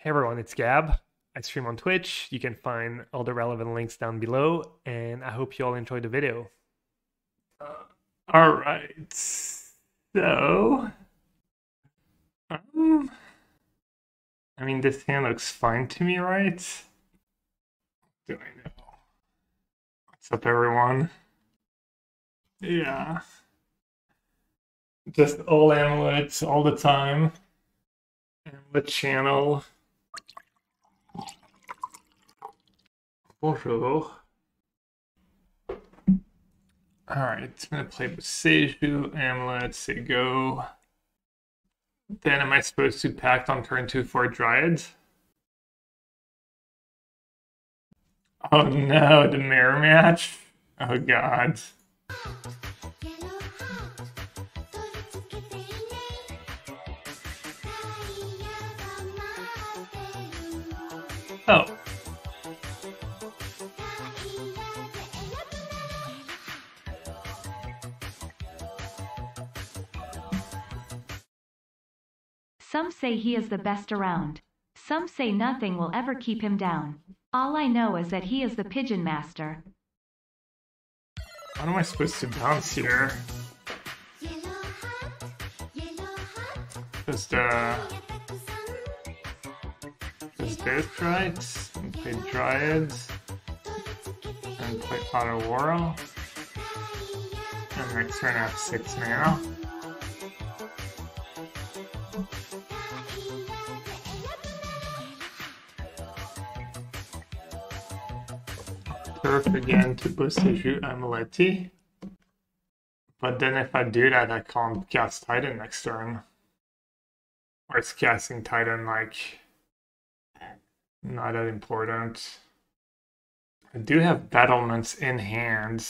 Hey everyone, it's Gab. I stream on Twitch. You can find all the relevant links down below, and I hope you all enjoyed the video. All right, so... I mean, this hand looks fine to me, right? Do I know? What's up, everyone? Yeah. Just all amulets all the time. Amulet channel. Bonjour. Alright, it's gonna play Boseiju, Amulet, say go. Then am I supposed to Pact on turn 2 for Dryad? Oh no, the mirror match? Oh god. Oh. Some say he is the best around. Some say nothing will ever keep him down. All I know is that he is the pigeon master. What am I supposed to bounce here? Just this, right? And play Dryad. And play Otawara. And next turn I have 6 mana. Turf again to Boseiju Amulet. But then if I do that, I can't cast Titan next turn. Or it's casting Titan like not that important. I do have Battlements in hand.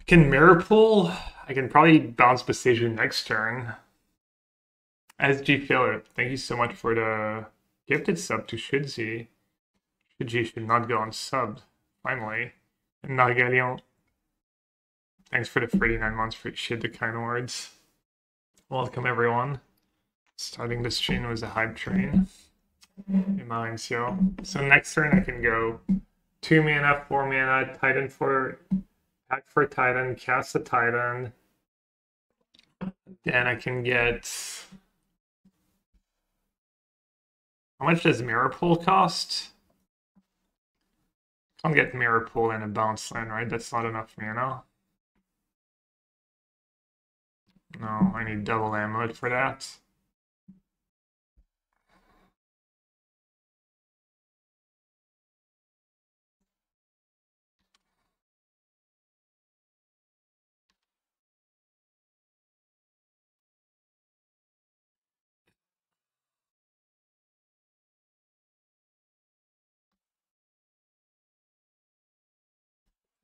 I can Mirrorpool. I can probably bounce Boseiju next turn. SG Filler, thank you so much for the gifted sub to Shudzi. Shudzi should not go on sub, finally. And Nargalion, thanks for the 39 months for shit, the kind words. Welcome everyone. Starting the stream was a hype train. It minds, yo. So next turn I can go 2 mana, 4 mana, Titan for... Pact for Titan, cast a Titan. Then I can get... How much does Mirrorpool cost? Can't get Mirrorpool in a bounce land, right? That's not enough mana. No, I need double amulet for that.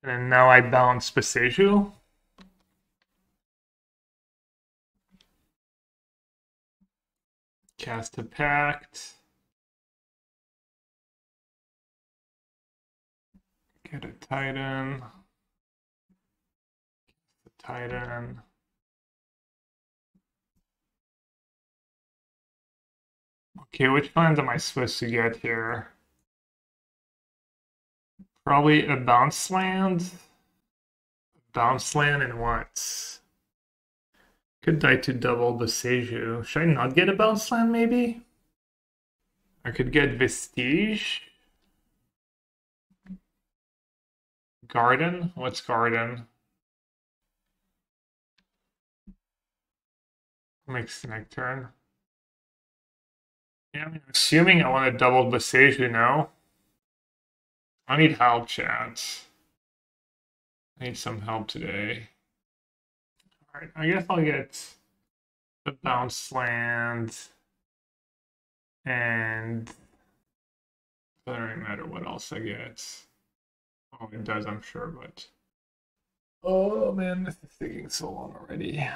And now I bounce Boseiju. Cast a Pact. Get a Titan. Cast a Titan. Okay, which lands am I supposed to get here? Probably a bounce land. Bounce land and what? Could die to double Boseiju. Should I not get a bounce land maybe? I could get Vestige. Garden? What's Garden? Makes the next turn. Yeah, I mean, assuming I want to double Boseiju now. I need help, chat. I need some help today. Alright, I guess I'll get the bounce land. And it doesn't really matter what else I get. Oh, it does, I'm sure, but... Oh man, this is taking so long already. I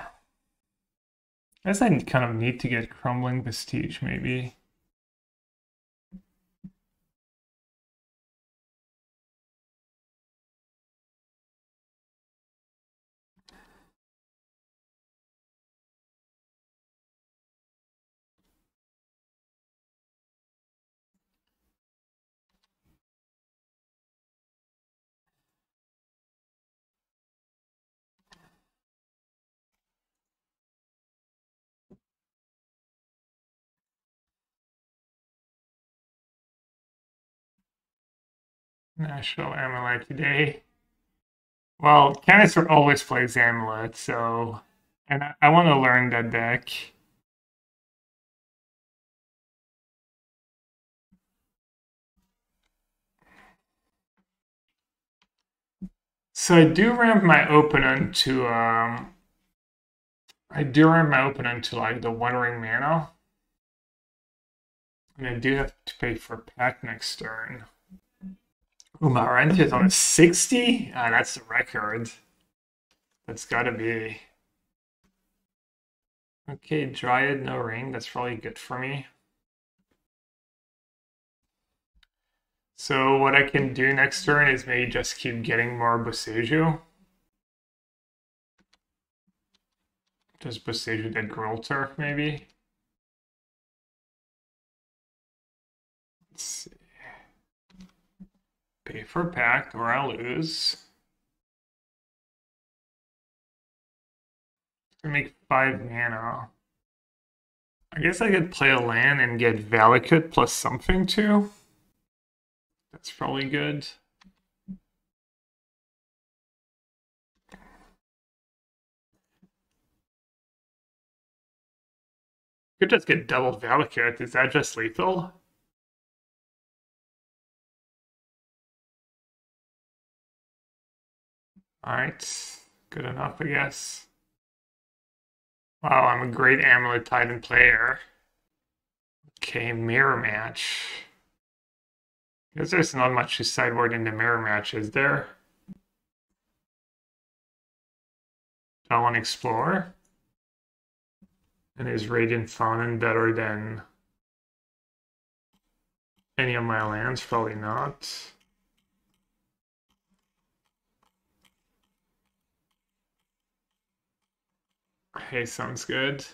guess I kind of need to get Crumbling Vestige, maybe. National Amulet today. Well, Canister always plays Amulet, so... And I want to learn that deck. So I do ramp my opponent to... I do ramp my opponent to, like, the One Ring mana. And I do have to pay for Pact next turn. Ooh, my rent is on a 60? Ah, that's the record. That's gotta be... Okay, Dryad, no ring. That's probably good for me. So what I can do next turn is maybe just keep getting more Boseiju. Just Boseiju that Gruul Turf, maybe. Let's see. Pay for Pact, or I'll lose. I make 5 mana. I guess I could play a land and get Valakut plus something too. That's probably good. Could just get double Valakut. Is that just lethal? Alright, good enough, I guess. Wow, I'm a great Amulet Titan player. Okay, mirror match. Guess there's not much to sideboard in the mirror match, is there? I want to explore. And is Radiant Fountain better than any of my lands? Probably not. Hey, sounds good.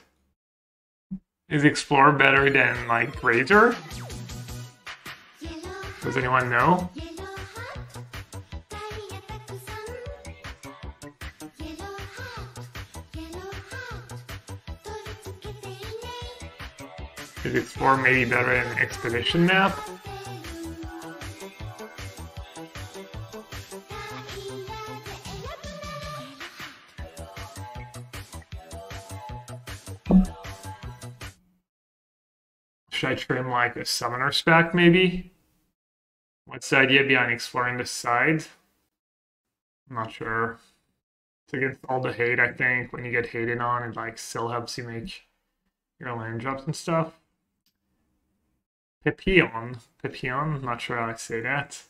Is Explore better than, like, Grazer? Does anyone know? Is Explore maybe better than Expedition Map? Should I trim like a summoner spec maybe? What's the idea behind exploring this side? I'm not sure. It's against all the hate, I think. When you get hated on, it like still helps you make your land drops and stuff. Papillon. Papillon, not sure how I say that.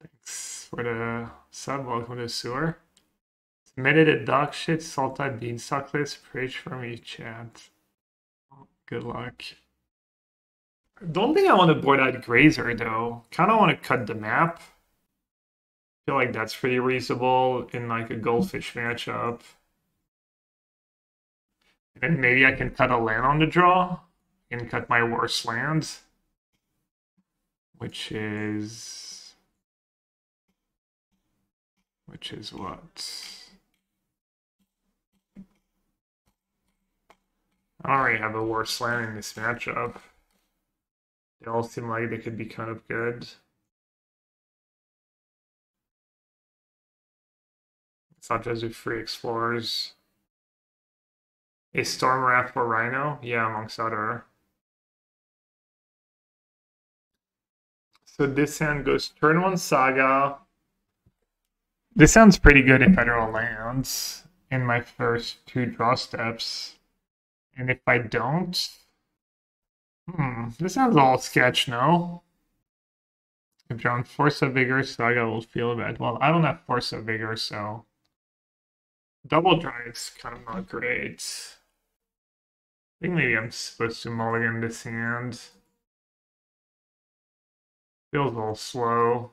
Thanks for the sub, welcome to the sewer. Submitted a dog shit, salt type beanstalk list, preach for me, chat. Good luck. Don't think I want to board out Grazer though. Kind of want to cut the map. Feel like that's pretty reasonable in like a goldfish matchup. And maybe I can cut a land on the draw and cut my worst land, which is what. I already have a worse land in this matchup. They all seem like they could be kind of good. It's not just with free explorers. Is Storm's Wrath for Rhino? Yeah, amongst other. So this hand goes turn 1 Saga. This sounds pretty good if I draw lands in my first 2 draw steps. And if I don't... this sounds all sketch, no? I've drawn Force of Vigor, so I will feel bad. Well, I don't have Force of Vigor, so... Double Drive is kind of not great. I think maybe I'm supposed to mulligan this hand. Feels a little slow.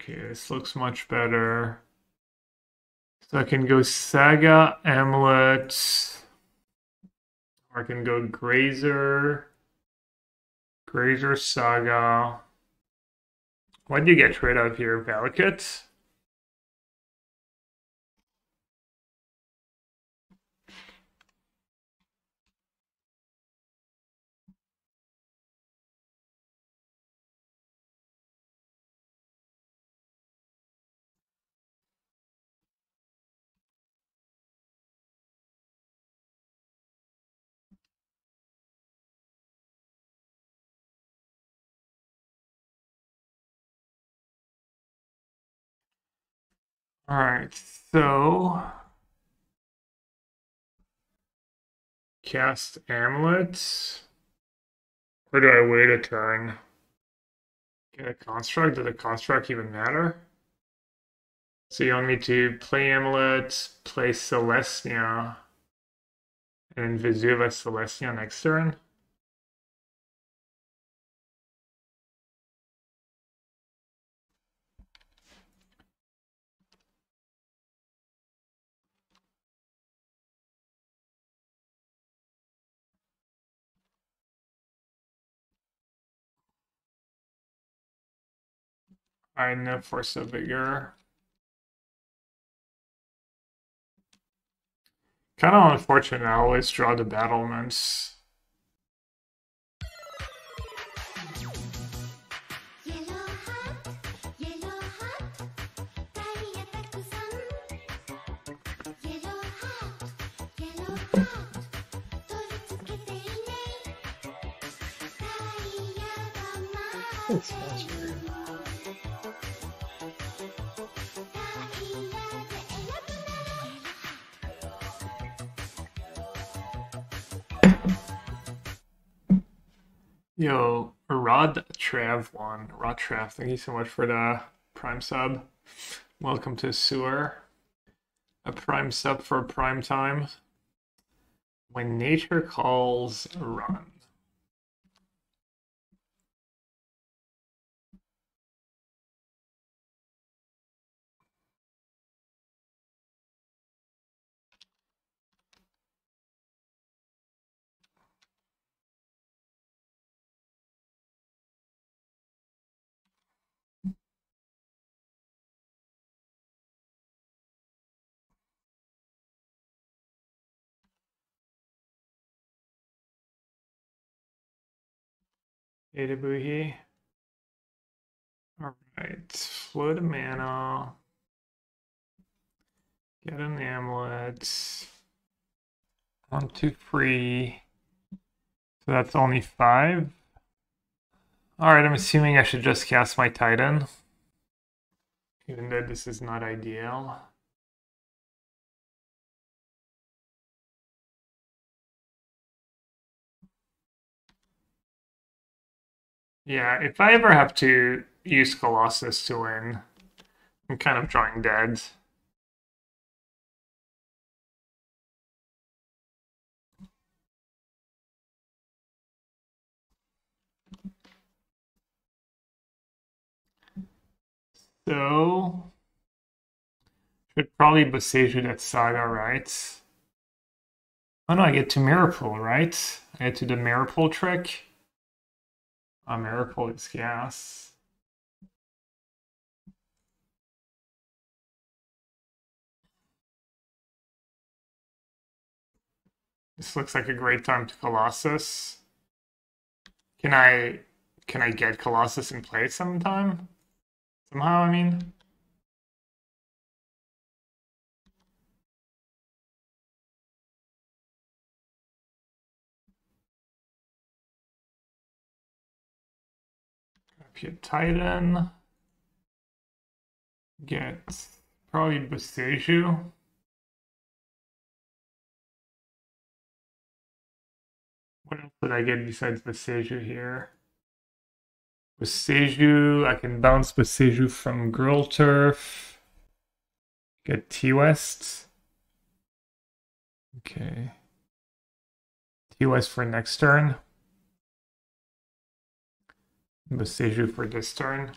Okay, this looks much better. So I can go Saga, Amulet, or I can go Grazer, Saga. What do you get rid of here, Valakut? All right, so cast Amulet. Or do I wait a turn? Get a Construct? Does a Construct even matter? So you want me to play Amulet, play Celestia, and then Vesuva Celestia next turn? I know for so bigger. Kind of unfortunate, I always draw the battlements. Yo, Rod Trav one. Rod Trav, thank you so much for the Prime sub. Welcome to Sewer. A Prime sub for Prime Time. When nature calls, run. Adabuhi. Alright, flood mana. Get an amulet. 1, 2, 3. So that's only 5. Alright, I'm assuming I should just cast my Titan. Even though this is not ideal. Yeah, if I ever have to use Colossus to win, I'm kind of drawing dead. So, should probably Boseiju that Saga, right? Oh no, I get to Mirrorpool, right? I get to the Mirrorpool trick. A miracle is gas. This looks like a great time to Colossus. Can I get Colossus in play sometime? Somehow, I mean. Get Titan, get probably Boseiju. What else did I get besides Boseiju here? Boseiju, I can bounce Boseiju from Gruul Turf. Get T-West. Okay. T-West for next turn. Boseiju for this turn.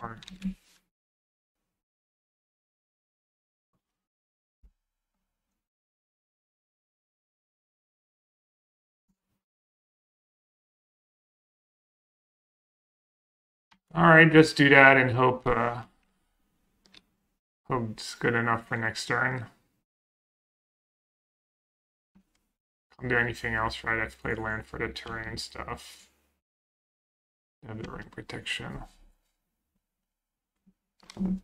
Or... All right, just do that and hope. Hope it's good enough for next turn. Can't do anything else, right? I've played land for the terrain and stuff. Have the ring protection. I'm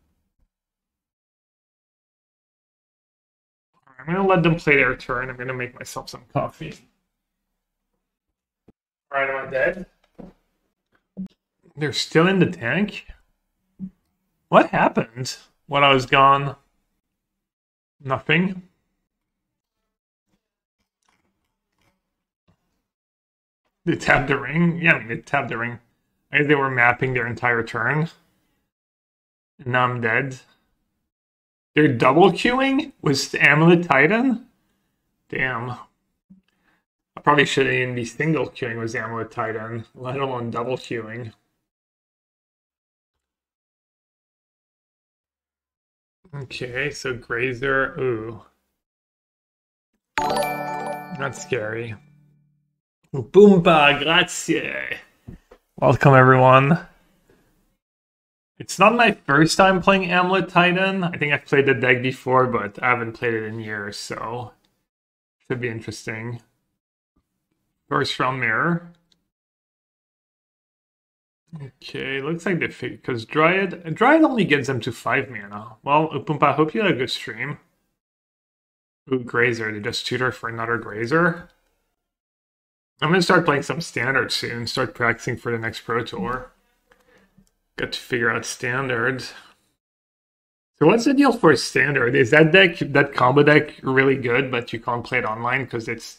gonna let them play their turn. I'm gonna make myself some coffee. Right, am I dead? They're still in the tank? What happened when I was gone? Nothing. They tabbed the ring? Yeah, I mean, they tabbed the ring. I guess they were mapping their entire turn. And now I'm dead. They're double queuing with Amulet Titan? Damn. I probably shouldn't even be single queuing with Amulet Titan, let alone double queuing. Okay, so Grazer, ooh. That's scary. Boomba, grazie! Welcome, everyone. It's not my first time playing Amulet Titan. I think I've played the deck before, but I haven't played it in years, so... should be interesting. First round mirror. Okay, looks like they figured, because Dryad only gets them to 5 mana. Well, Upumpa, I hope you had a good stream. Ooh, Grazer, they just tutor for another Grazer. I'm going to start playing some standard soon, start practicing for the next Pro Tour. Got to figure out standard. So what's the deal for standard? Is that deck, that combo deck, really good, but you can't play it online because it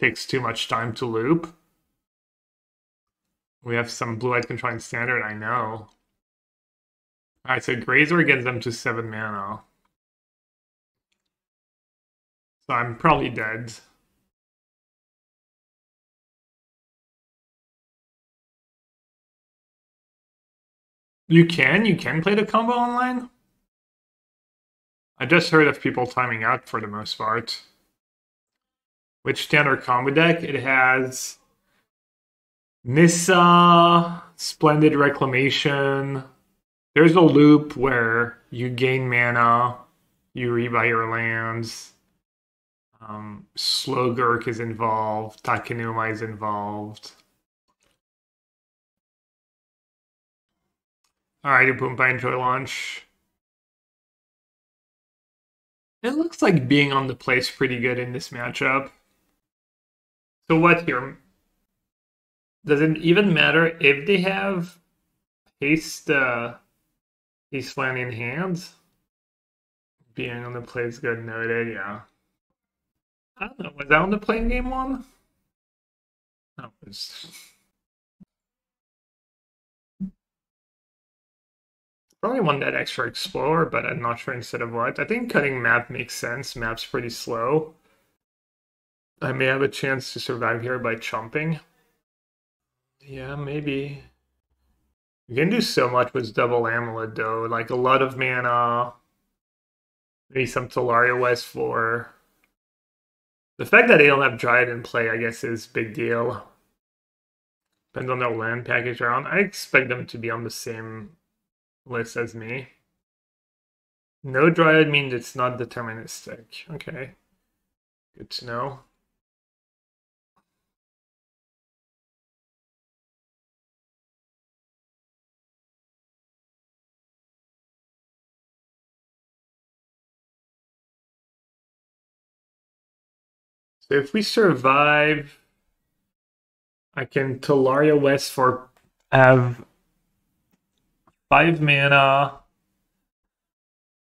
takes too much time to loop? We have some blue-eyed control in standard, I know. Alright, so Grazer gets them to 7 mana. So I'm probably dead. You can play the combo online? I just heard of people timing out for the most part. Which standard combo deck? It has Nissa, Splendid Reclamation. There's a loop where you gain mana, you rebuy your lands. Slowgurk is involved, Takenuma is involved. Alrighty, Boomba, enjoy launch. It looks like being on the place pretty good in this matchup. So what here? Does it even matter if they have haste land in hand? Being on the place good noted, yeah. I don't know, was that on the playing game one? No, it was... probably want that extra Explore, but I'm not sure instead of what. I think cutting map makes sense. Map's pretty slow. I may have a chance to survive here by chomping. Yeah, maybe. You can do so much with double Amulet, though. Like, a lot of mana. Maybe some Talaria West 4. The fact that they don't have Dryad in play, I guess, is a big deal. Depends on their land package around. I expect them to be on the same... list as me. No Dryad means it's not deterministic. Okay. Good to know. So if we survive, I can Talaria West for have 5 mana,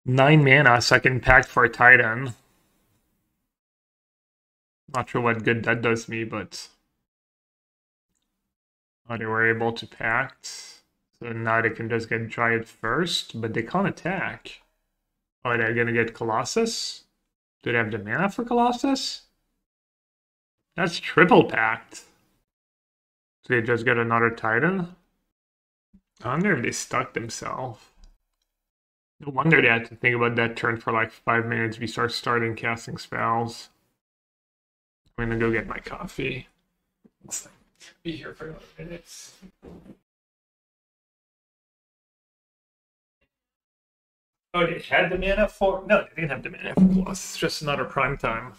9 mana, so I can Pact for a Titan. Not sure what good that does me, but... oh, they were able to Pact. So now they can just get Dryad first, but they can't attack. Oh, they're gonna get Colossus? Do they have the mana for Colossus? That's triple Pact. So they just get another Titan? I wonder if they stuck themselves. No wonder they had to think about that turn for like 5 minutes. We starting casting spells. I'm gonna go get my coffee. It's like, be here for 5 minutes. Oh, they had the mana for... no, they didn't have the mana for Colossus. It's just another prime time.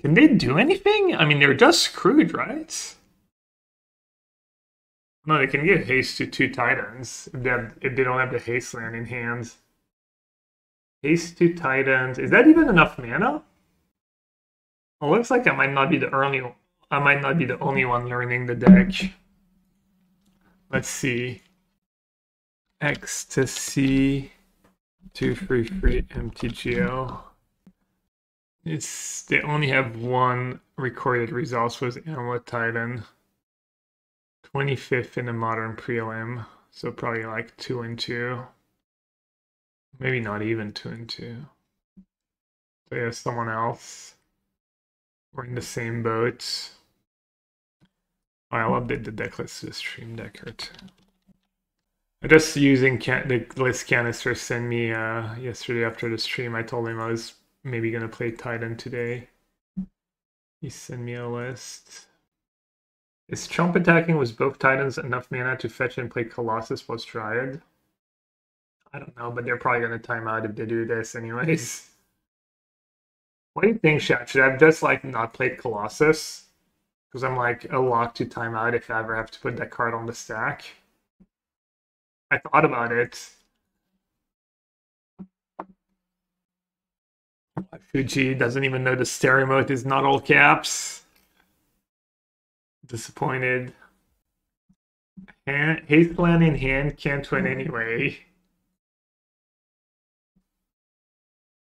Can they do anything? I mean, they're just screwed, right? No, they can give haste to 2 Titans if they don't have the haste land in hand. Haste to Titans. Is that even enough mana? It looks like I might not be the only one. I might not be the only one learning the deck. Let's see. Ecstasy, 2 free MTGO. It's, they only have 1 recorded results with Amulet Titan. 25th in the modern prelim, so probably like 2 and 2. Maybe not even 2 and 2. So yeah, someone else. We're in the same boat. I'll update the decklist to the stream decker too. I'm just using the list Canister sent me yesterday after the stream. I told him I was maybe gonna play Titan today. He sent me a list. Is Chomp attacking with both Titans enough mana to fetch and play Colossus plus Dryad? I don't know, but they're probably gonna time out if they do this anyways. What do you think, Shad? Should I just like not play Colossus? Because I'm like a lot to time out if I ever have to put that card on the stack. I thought about it. Fuji doesn't even know the stereo mode is not all caps. Disappointed. Haste land in hand, can't win anyway.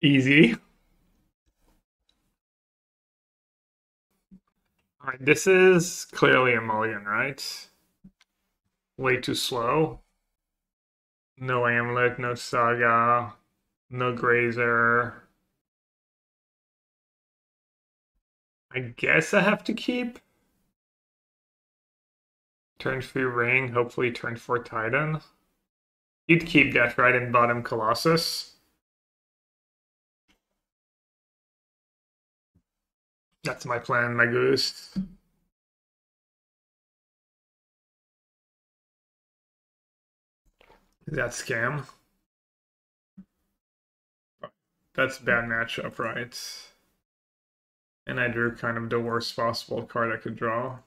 Easy. Alright, this is clearly a mulligan, right? Way too slow. No Amulet, no Saga, no Grazer. I guess I have to keep. Turn 3 Ring, hopefully turn 4 Titan. You'd keep that, right, in bottom Colossus. That's my plan, my goose. That's scam. That's bad matchup, right? And I drew kind of the worst possible card I could draw.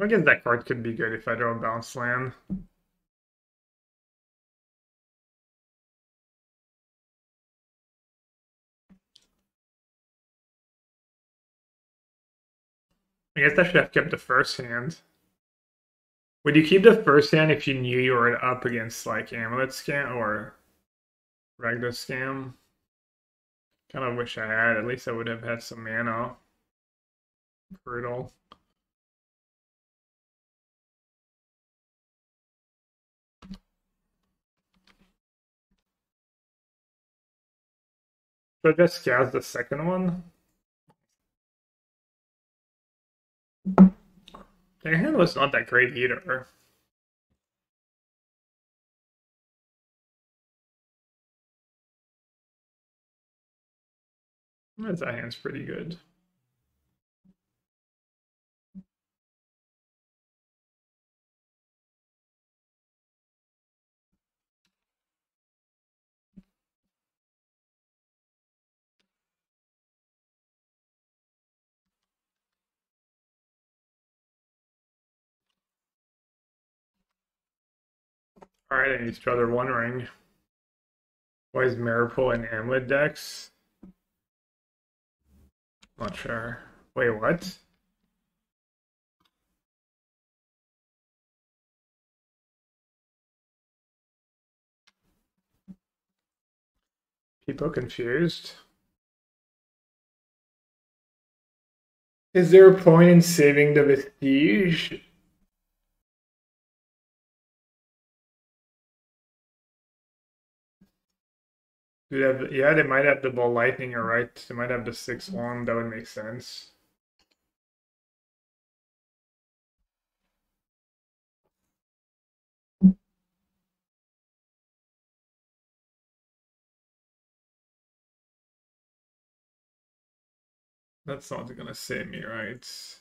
I guess that card could be good if I draw a bounce land. I guess I should have kept the first hand. Would you keep the first hand if you knew you were up against like Amulet Scam or Ragdoll Scam? Kind of wish I had. At least I would have had some mana. Brutal. So just cast the second one. Their hand was not that great either. That hand's pretty good. Alright, I need to draw their One Ring. Why is Mirrorpool and Amulet decks? Not sure. Wait, what? People confused. Is there a point in saving the Vestige? Yeah, they might have the Ball Lightning, or right? They might have the 6/1. That would make sense. That's not gonna save me, right?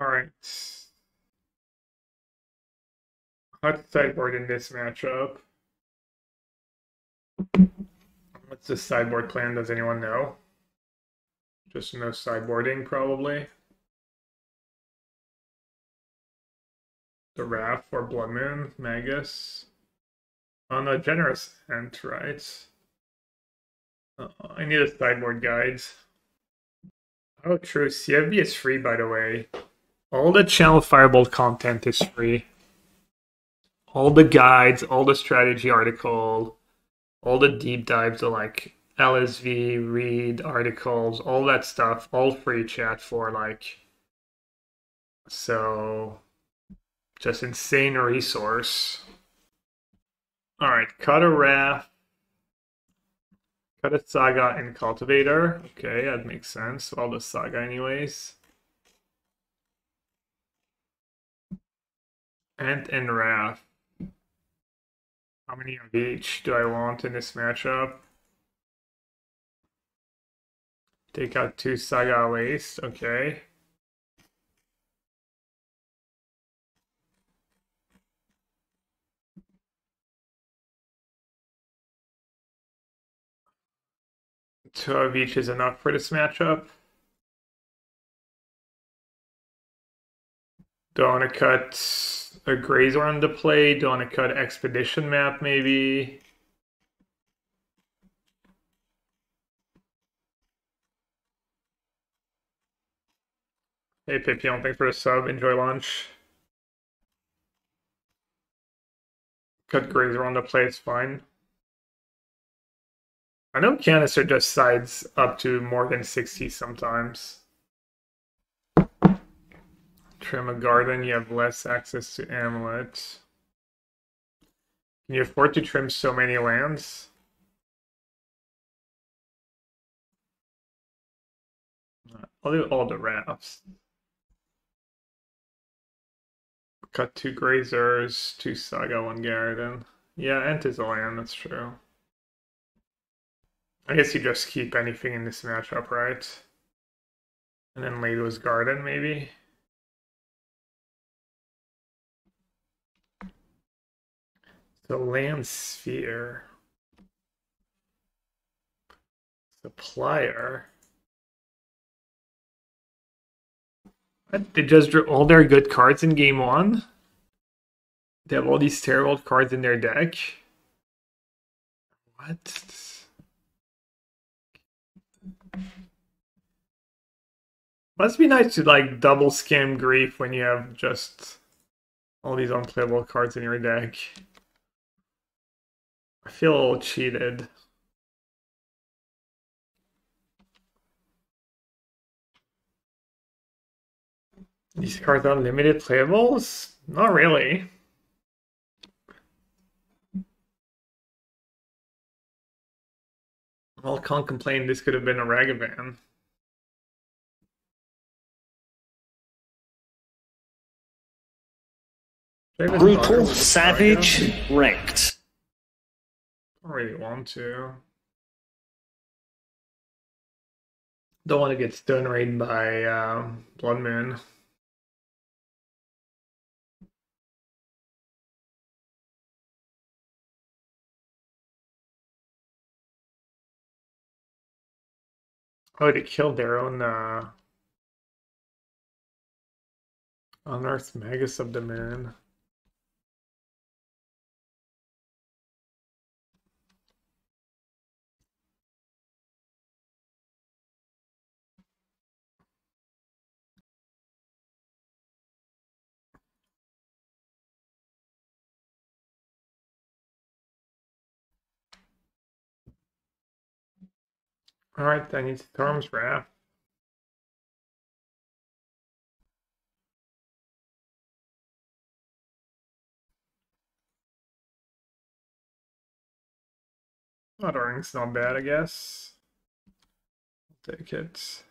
All right, hot sideboard in this matchup. What's the sideboard plan? Does anyone know? Just no sideboarding, probably. the Wrath for Blood Moon, Magus. On a generous end, right? I need a sideboard guide. Oh, true. CFB is free, by the way. All the channel Firebolt content is free. All the guides, all the strategy article, all the deep dives, are like LSV, read articles, all that stuff, all free chat for like. So, just insane resource. All right, cut a Wrath, cut a Saga and Cultivator. Okay, that makes sense. All the Saga anyways. Ant and Wrath. How many of each do I want in this matchup? Take out two Saga waste, okay. Two of each is enough for this matchup. Do I want to cut a Grazer on the play? Do I want to cut Expedition Map maybe? Hey Pipion, thanks for the sub. Enjoy lunch. Cut Grazer on the play, it's fine. I know Canister just sides up to more than 60 sometimes. Trim a garden, you have less access to amulet. Can you afford to trim so many lands? I'll do all the wraps. Cut two Grazers, two Saga, one Garden. Yeah, Ant is all I am, that's true. I guess you just keep anything in this matchup, right? And then Lado's Garden, maybe? So Land Sphere. Supplier. What? They just drew all their good cards in game one? They have all these terrible cards in their deck? What? Must be nice to like double scam Grief when you have just all these unplayable cards in your deck. I feel a little cheated. These cards are limited playables? Not really. Well, can't complain, this could have been a Ragavan. Brutal, savage, wrecked. I don't really want to. Don't want to get stone raided by Blood Moon. Oh, they killed their own Unearthed Magus of the Moon. All right, I need Storm's Wrath. Ottering's not bad, I guess. I'll take it.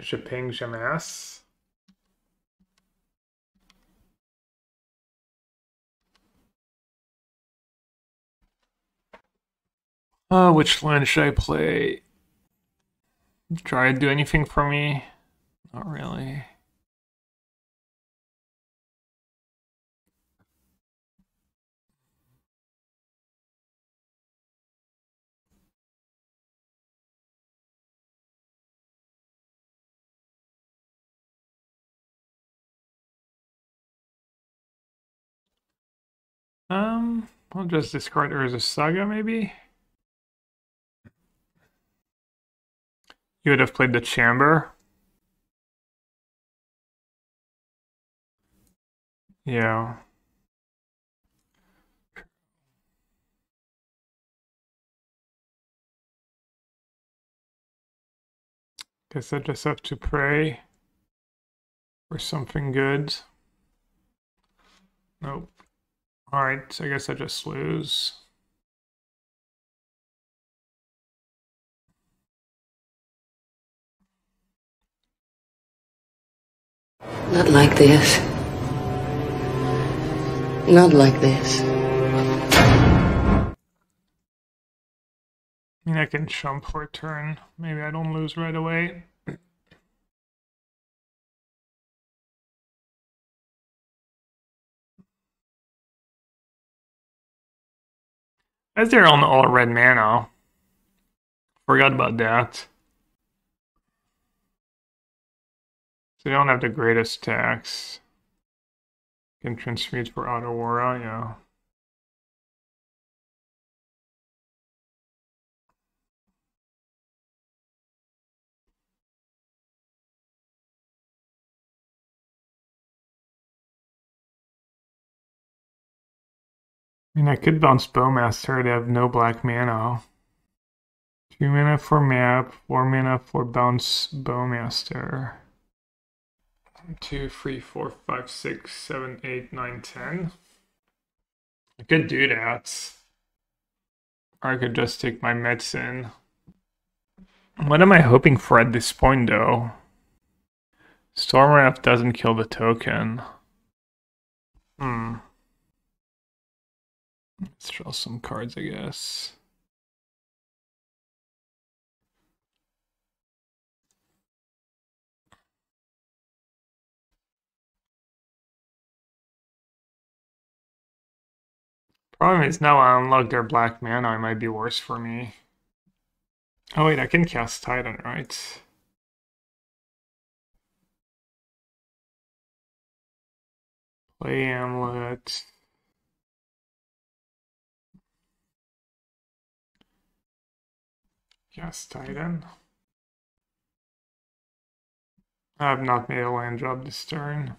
Shaping Jamas. Which line should I play? Try to do anything for me? Not really. I'll just discard Urza's Saga, maybe. You would have played the Chamber. Yeah. Guess I just have to pray for something good. Nope. Alright, I guess I just lose. Not like this. Not like this. I mean, I can chump for a turn. Maybe I don't lose right away. As they're on all red mana. Forgot about that. So they don't have the greatest tax. Can transmute for Otawara, yeah. I mean, I could bounce Bowmaster to have no black mana. 2 mana for map, 4 mana for bounce Bowmaster. 1, 2, 3, 4, 5, 6, 7, 8, 9, 10. I could do that. Or I could just take my medicine. What am I hoping for at this point, though? Storm's Wrath doesn't kill the token. Let's draw some cards, I guess. Problem is, now I unlock their black mana, it might be worse for me. Oh wait, I can cast Titan, right? Play Amulet. Cast Titan. I have not made a land drop this turn.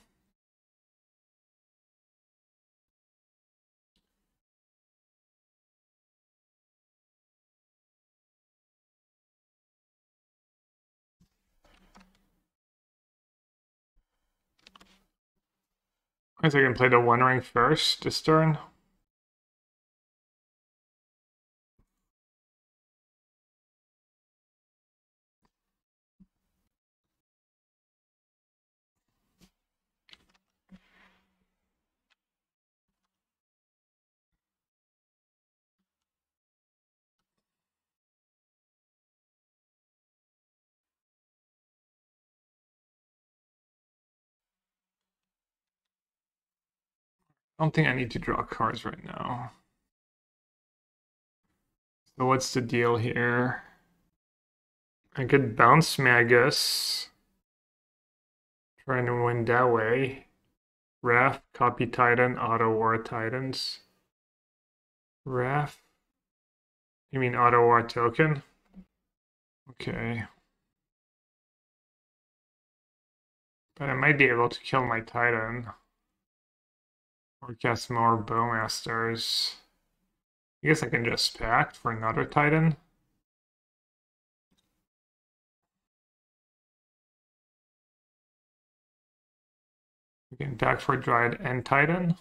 I guess I can play the One Ring first this turn. I don't think I need to draw cards right now. So what's the deal here? I could bounce Magus. Trying to win that way. Wrath, copy Titan, Otawara Titans. Wrath? You mean Otawara token? Okay. But I might be able to kill my Titan. Or cast more Bowmasters. I guess I can just Pact for another Titan. We can Pact for Dryad and Titan.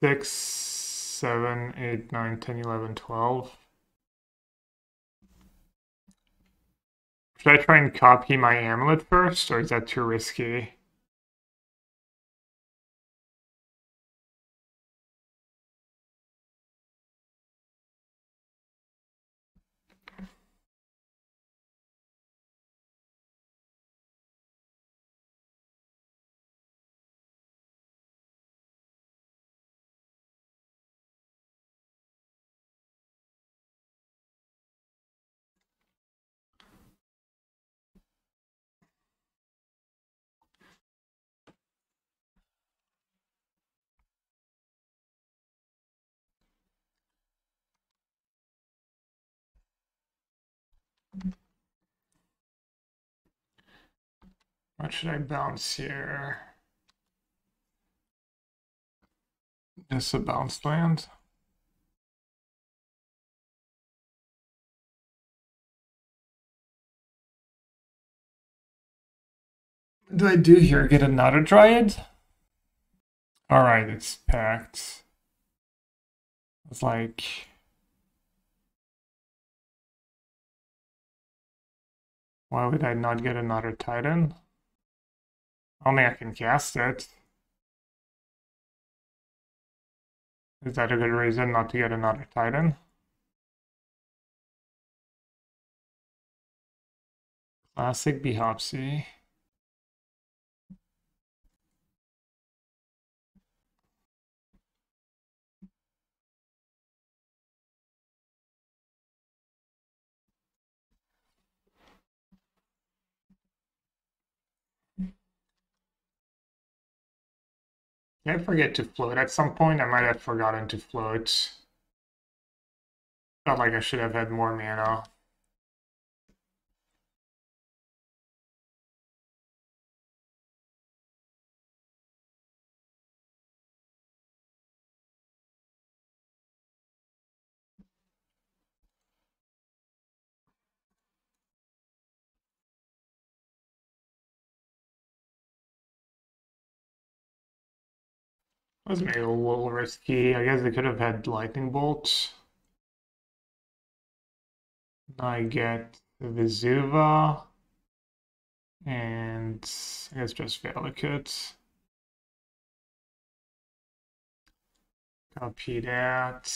6, 7, 8, 9, 10, 11, 12. Should I try and copy my Amulet first, or is that too risky? What should I bounce here? Just a bounced land. What do I do here? Get another Dryad? Alright, it's Pact. It's like... why would I not get another Titan? Only I can cast it. Is that a good reason not to get another Titan? Classic Behopsy. I forget to float at some point. I might have forgotten to float. Felt like I should have had more mana. Was maybe a little risky. I guess they could have had lightning bolts. I get Vesuva and I guess just Valakut. Copy that.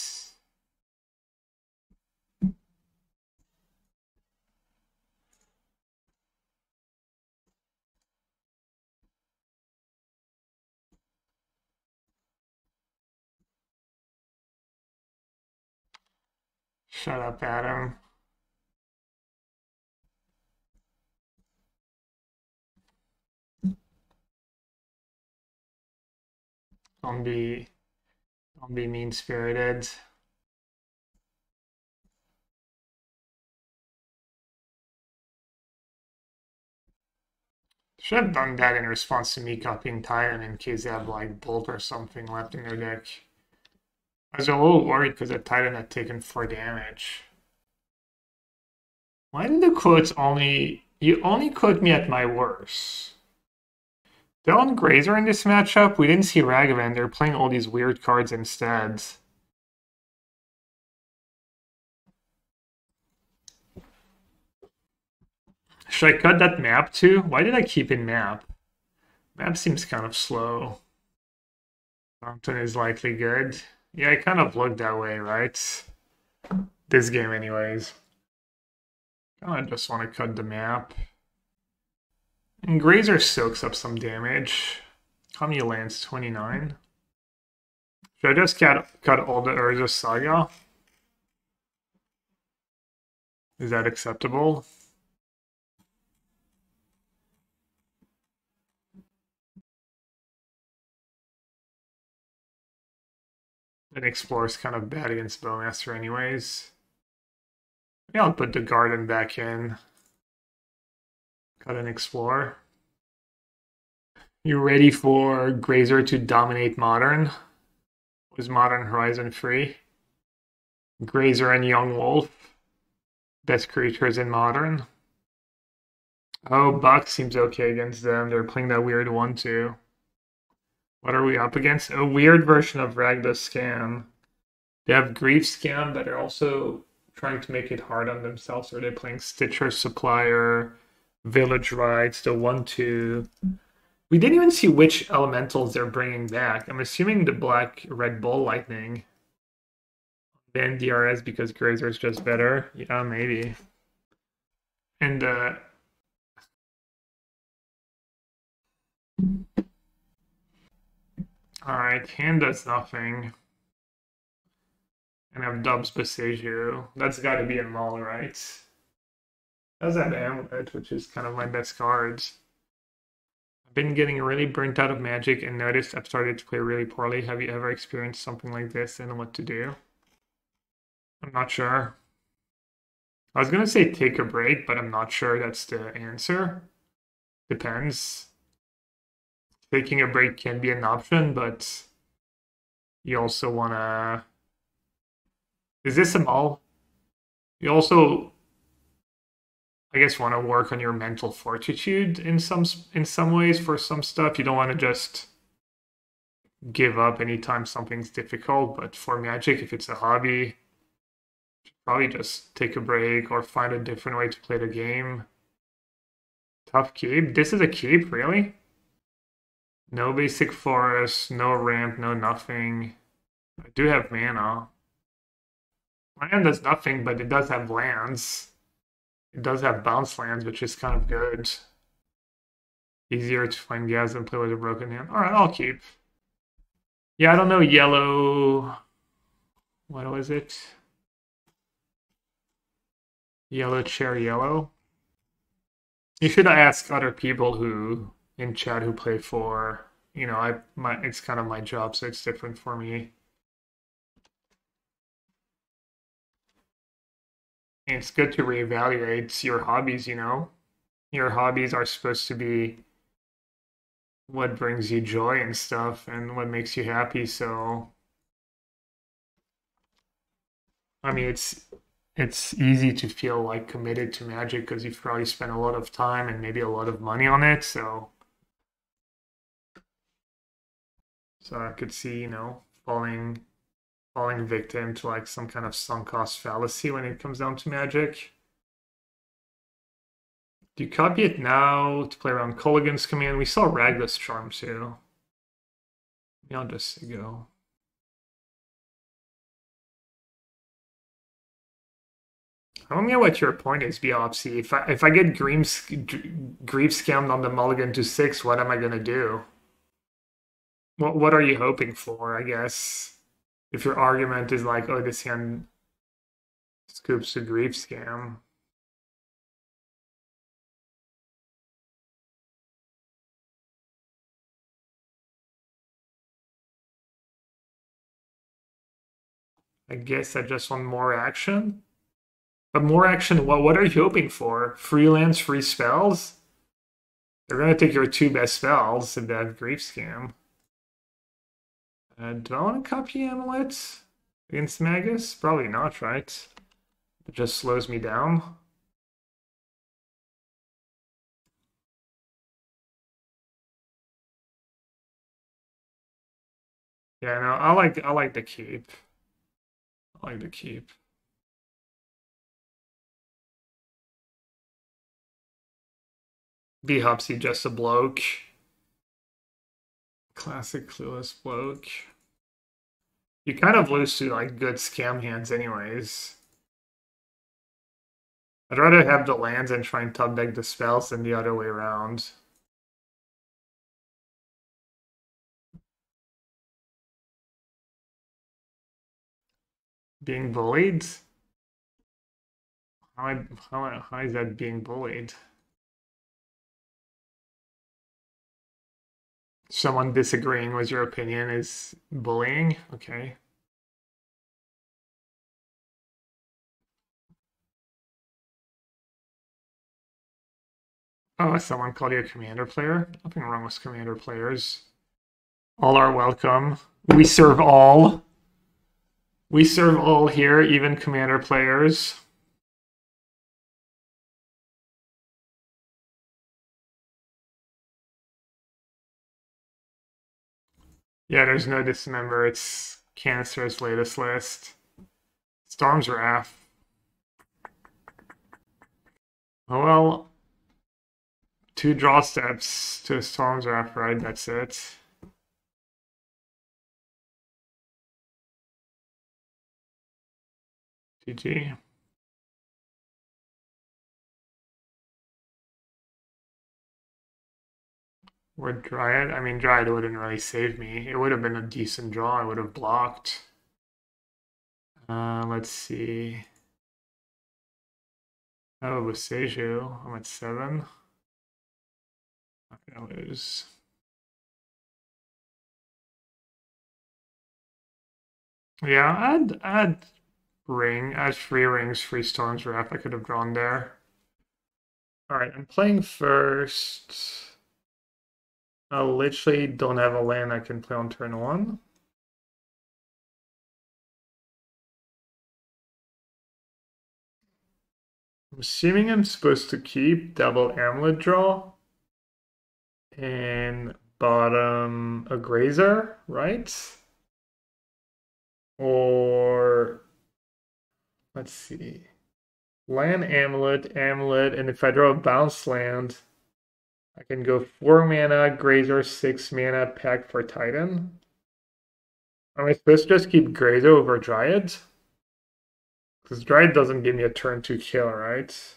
Shut up, Adam. Don't be mean-spirited. Should have done that in response to me copying Titan in case they have like Bolt or something left in their deck. I was a little worried because the Titan had taken 4 damage. Why did the quotes only... you only quote me at my worst. They're on Grazer in this matchup. We didn't see Ragavan. They're playing all these weird cards instead. Should I cut that map too? Why did I keep in map? Map seems kind of slow. Mountain is likely good. Yeah, it kind of looked that way, right? This game anyways. I just want to cut the map. And Grazer soaks up some damage. How many lands? 29. Should I just cut all the Urza Saga? Is that acceptable? And Explore is kind of bad against Bowmaster anyways. Yeah, I'll put the Garden back in. Cut and Explore. You ready for Grazer to dominate Modern? Was Modern Horizon free? Grazer and Young Wolf. Best creatures in Modern. Oh, Buck seems okay against them. They're playing that weird one too. What are we up against? A weird version of Radiant Scam. They have Grief Scam, but they're also trying to make it hard on themselves. Or they're playing Stitcher Supplier, Village Rights, the 1-2. We didn't even see which elementals they're bringing back. I'm assuming the black Red Bull Lightning. Ban DRS because Grazer is just better. Yeah, maybe. And alright, hand does nothing. And I have Dubs Boseiju. That's gotta be a Maul, right? Does have Amulet, which is kind of my best cards. I've been getting really burnt out of Magic and noticed I've started to play really poorly. Have you ever experienced something like this and what to do? I'm not sure. I was going to say take a break, but I'm not sure that's the answer. Depends. Taking a break can be an option, but you also want to... Is this a mall? You also, I guess, want to work on your mental fortitude in some ways for some stuff. You don't want to just give up anytime something's difficult, but for Magic, if it's a hobby, probably just take a break or find a different way to play the game. Tough keep. This is a keep, really? No basic forest, no ramp, no nothing. I do have mana. Land does nothing, but it does have lands. It does have bounce lands, which is kind of good. Easier to find gas and play with a broken hand. Alright, I'll keep. Yeah, I don't know, yellow... What was it? Yellow cherry yellow. You should ask other people who in chat who play for, you know, it's kind of my job, so it's different for me. And it's good to reevaluate your hobbies, you know. Your hobbies are supposed to be what brings you joy and stuff and what makes you happy, so I mean it's easy to feel like committed to Magic because you've probably spent a lot of time and maybe a lot of money on it, so I could see, you know, falling victim to like some kind of sunk cost fallacy when it comes down to Magic. Do you copy it now to play around Colligan's Command? We saw Ragla's Charm too. Maybe I'll just say go. I don't know what your point is, Biopsy. If I get grief scammed on the mulligan to 6, what am I gonna do? What are you hoping for? I guess if your argument is like, oh, this hand scoops a grief scam. I guess I just want more action. But more action, what are you hoping for? Free lands, free spells? They're going to take your 2 best spells in that grief scam. Do I want to copy Amulet against Magus? Probably not, right? It just slows me down. Yeah, no, I like the keep. I like the keep. B-Hopsy, just a bloke. Classic clueless bloke. You kind of lose to like good scam hands anyways. I'd rather have the lands and try and top deck the spells than the other way around. Being bullied? How is that being bullied? Someone disagreeing with your opinion is bullying? Okay. Oh, someone called you a commander player? Nothing wrong with commander players. All are welcome. We serve all. We serve all here, even commander players. Yeah, there's no Dismember, it's Canister's latest list. Storm's Wrath. Oh well, 2 draw steps to a Storm's Wrath ride, that's it. GG. Or Dryad? I mean, Dryad wouldn't really save me. It would have been a decent draw. I would have blocked. Let's see. Oh, Boseiju. I'm at 7. I'm gonna lose. Yeah, I'd ring. I had 3 rings, 3 Storm's Wrath I could have drawn there. Alright, I'm playing first. I literally don't have a land I can play on turn 1. I'm assuming I'm supposed to keep double amulet draw and bottom a grazer, right? Or let's see, land amulet, and if I draw a bounce land, I can go 4 mana grazer, 6 mana pact for Titan. Am I supposed to just keep grazer over Dryad? Because Dryad doesn't give me a turn to kill, right?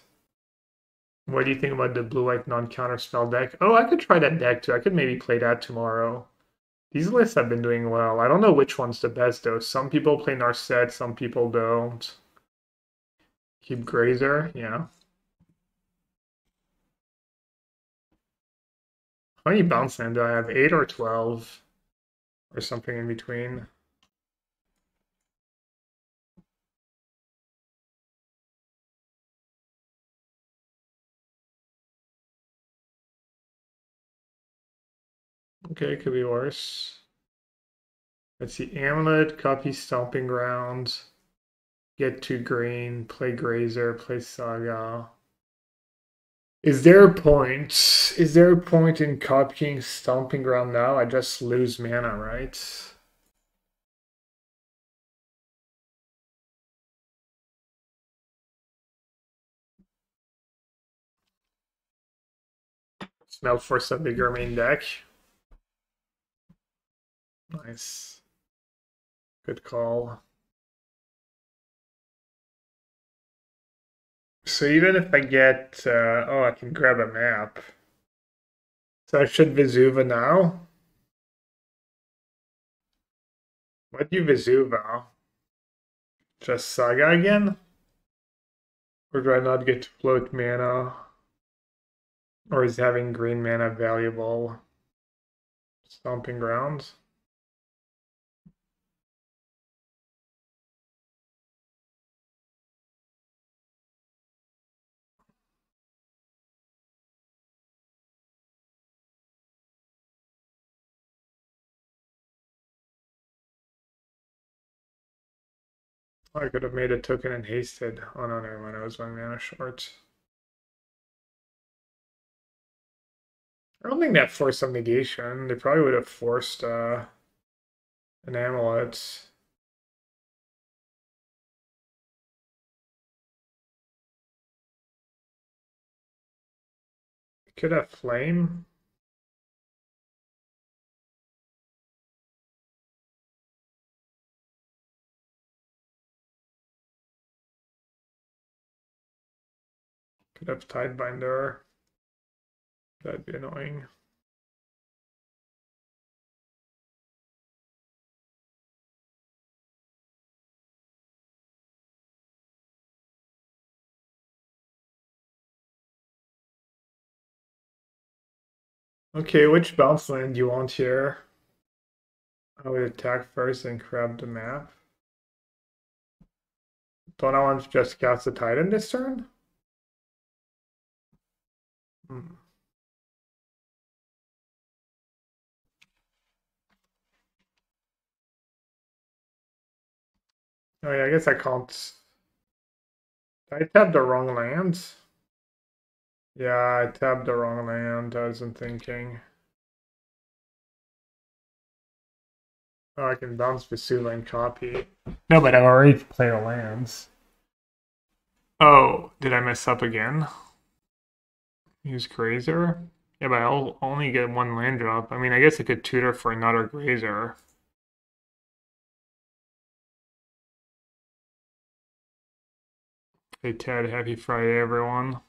What do you think about the blue-white non-counter spell deck? Oh, I could try that deck too. I could maybe play that tomorrow. These lists have been doing well. I don't know which one's the best though. Some people play Narset, some people don't. Keep Grazer, yeah. How many bounce land do I have? 8 or 12? Or something in between? Okay, it could be worse. Let's see, amulet, copy stomping ground, get 2 green, play grazer, play saga. Is there a point? Is there a point in copying stomping ground now? I just lose mana, right? It's now force a bigger main deck. Nice. Good call. So even if I get... oh, I can grab a map. So I should Vesuva now? What do you Vesuva? Just Saga again? Or do I not get to float mana? Or is having green mana valuable? Stomping grounds? I could have made a token and hasted. Oh no, never mind, I was 1 mana short. I don't think that forced some negation. They probably would have forced an amulet. Could have flame. Could have Tidebinder. That'd be annoying. Okay, which bounce land do you want here? I would attack first and grab the map. Don't I want to just cast the Titan this turn? Oh yeah, I guess I can't. Did I tapped the wrong land? Yeah, I tapped the wrong land, I wasn't thinking. Oh, I can bounce Vesuva and copy. No, but I already played the lands. Oh, did I mess up again? Use grazer? Yeah, but I'll only get 1 land drop. I mean, I guess I could tutor for another grazer. Hey Ted, happy Friday everyone.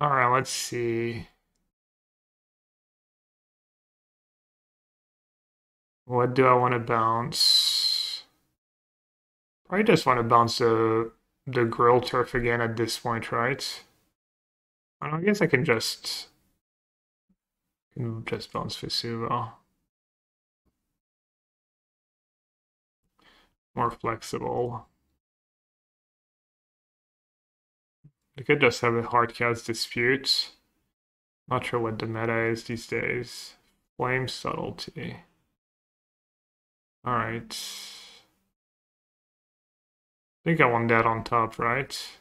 Alright, let's see. What do I want to bounce? Probably just want to bounce the Gruul Turf again at this point, right? I guess I can just Can just bounce Vesuva. More flexible. We could just have a hardcast Dispute. Not sure what the meta is these days. Flame Subtlety. Alright. I think I want that on top, right?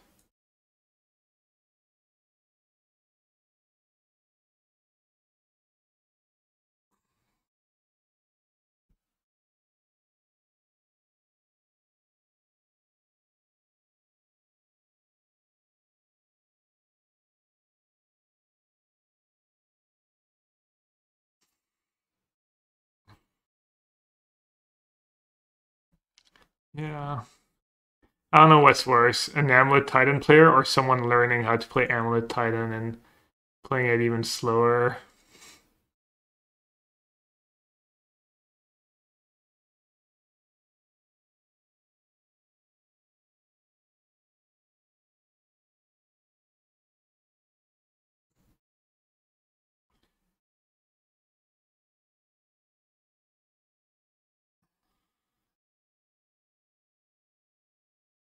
Yeah. I don't know what's worse, an Amulet Titan player or someone learning how to play Amulet Titan and playing it even slower.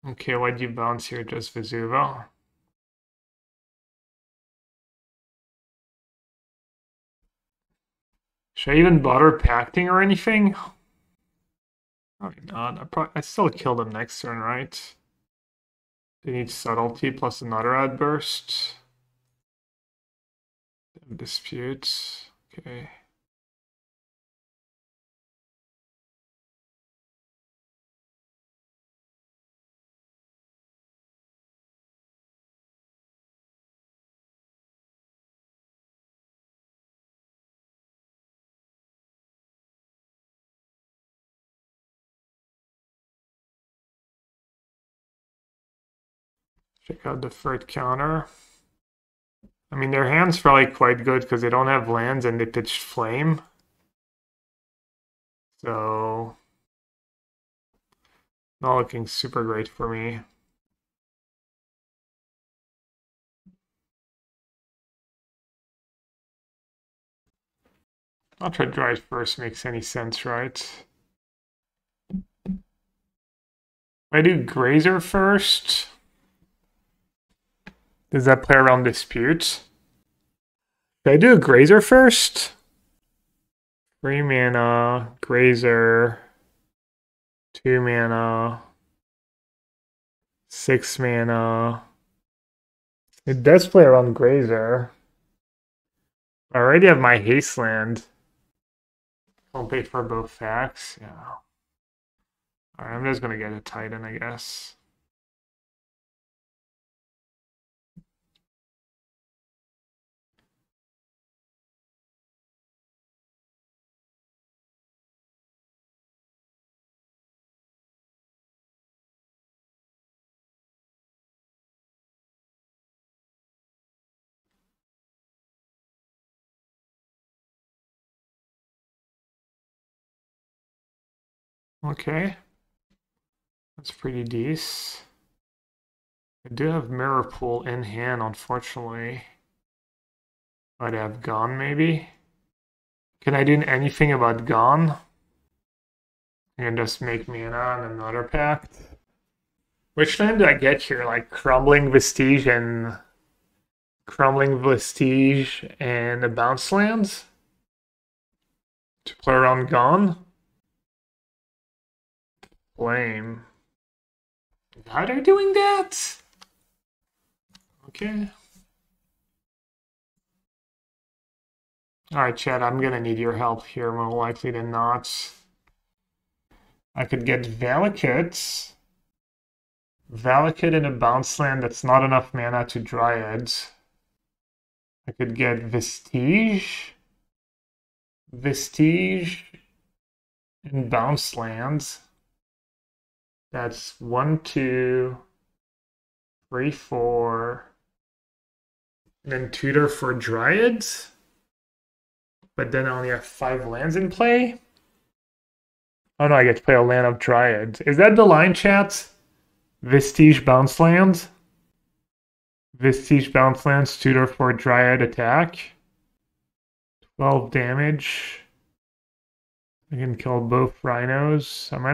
Okay, why do you bounce here? Just Vesuva. Should I even bother pacting or anything? Probably not. I still kill them next turn, right? They need Subtlety plus another Outburst. Dispute. Okay. Check out the third counter. I mean, their hand's probably quite good because they don't have lands and they pitched Flame. So, not looking super great for me. I'll try Dryad first, makes any sense, right? I do Grazer first. Does that play around Dispute? Should I do a Grazer first? 3 mana, Grazer, 2 mana, 6 mana. It does play around Grazer. I already have my haste land. I'll pay for both facts, yeah. Alright, I'm just gonna get a Titan, I guess. Okay, that's pretty decent. I do have Mirrorpool in hand, unfortunately. I'd have Gone, maybe. Can I do anything about Gone? I can just make mana on another Pact. Which land do I get here? Like Crumbling Vestige and a bounce land? To play around Gone? Flame. How they're doing that? Okay. Alright, chat, I'm gonna need your help here, more likely than not. I could get Valakut. Valakut in a bounce land that's not enough mana to Dryad. I could get Vestige. Vestige in bounce lands. That's 1, 2, 3, 4. And then tutor for Dryads. But then I only have 5 lands in play. Oh no, I get to play a land of Dryads. Is that the line, chat? Vestige bounce lands? Vestige bounce lands, tutor for Dryad attack. 12 damage. I can kill both rhinos. I might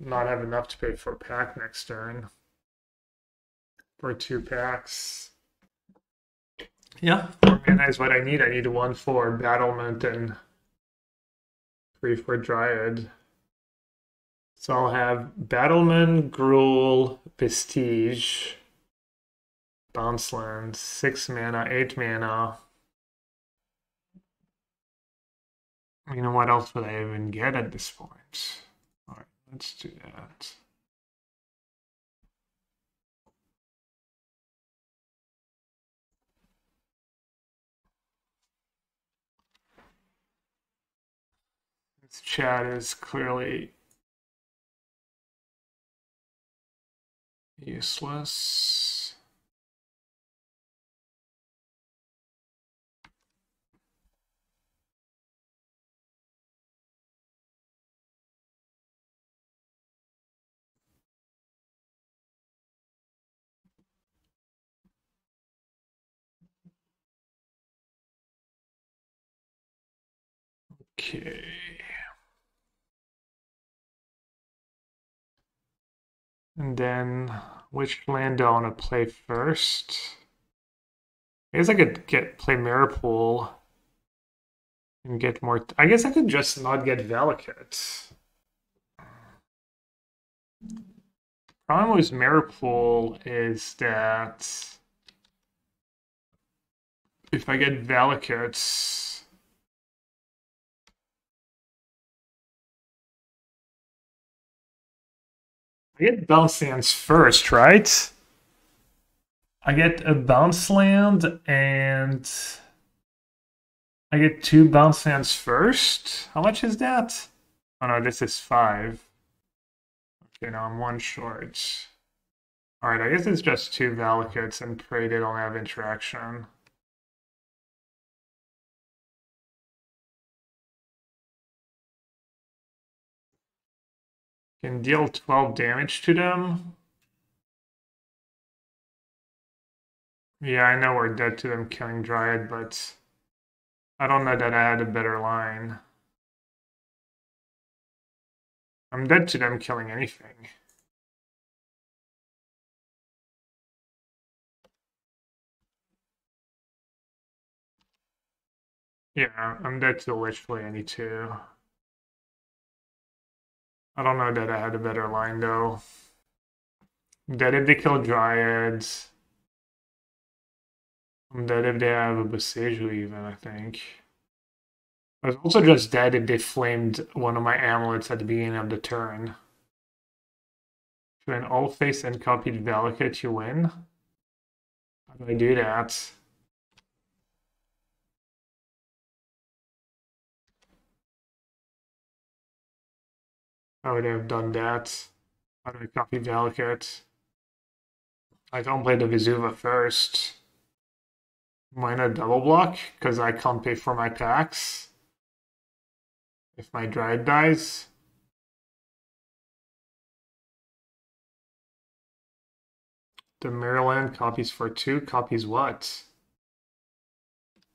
not have enough to pay for a pack next turn. For 2 packs. Yeah. 4 mana is what I need. I need 1 for Battlement and 3 for Dryad. So I'll have Battlement, Gruul, Vestige, Bounceland, 6 mana, 8 mana. You know, what else would I even get at this point? All right, let's do that. This chat is clearly useless. Okay. And then, which land do I want to play first? I guess I could play Mirrorpool and get more. I guess I could just not get Valakut. Problem with Mirrorpool is that if I get Valakut, I get Bouncelands first, right? I get a Bounceland and I get 2 Bouncelands first. How much is that? Oh no, this is 5. Okay, now I'm 1 short. Alright, I guess it's just 2 Valakuts and pray they don't have interaction. Can deal 12 damage to them. Yeah, I know we're dead to them killing Dryad, but I don't know that I had a better line. I'm dead to them killing anything. Yeah, I'm dead to literally any two. I don't know that I had a better line though. I'm dead if they kill Dryads. I'm dead if they have a Boseiju even, I think. I was also just dead if they flamed one of my amulets at the beginning of the turn. When all face and copied Valakut, you win. How do I do that? I would have done that. How do I copy Valakut? I can't play the Vesuva first. Why not double block? Because I can't pay for my packs. If my Dryad dies. The Mirrorland copies for 2. Copies what?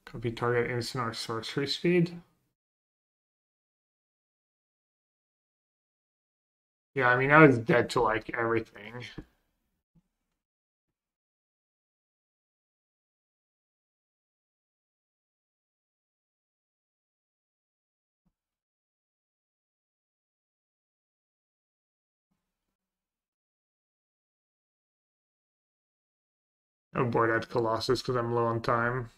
Copy target instant or sorcery speed. Yeah, I mean, I was dead to, like, everything. I'll board that Colossus because I'm low on time.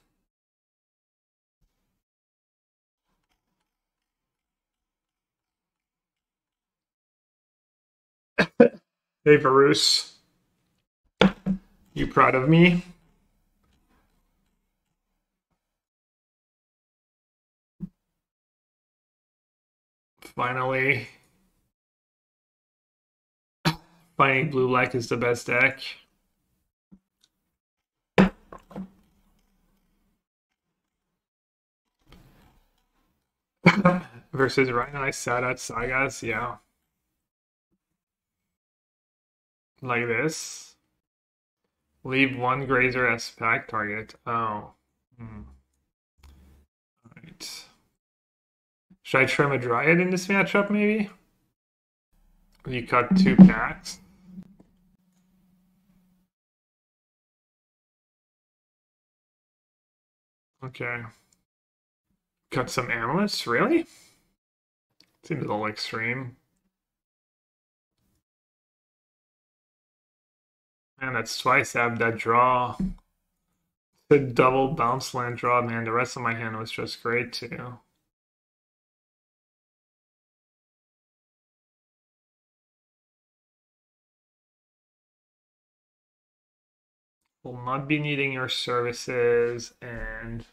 Hey Varus, you proud of me? Finally, finding blue black is the best deck. Versus Ryan and I sat at Sagas, yeah. Like this. Leave 1 Grazer as pack target. Oh. All right. Should I trim a Dryad in this matchup, maybe? You cut two packs. Okay. Cut some amulets? Really? Seems a little extreme. Man, that's twice I have that draw. The double bounce land draw, man. The rest of my hand was just great, too. Will not be needing your services, and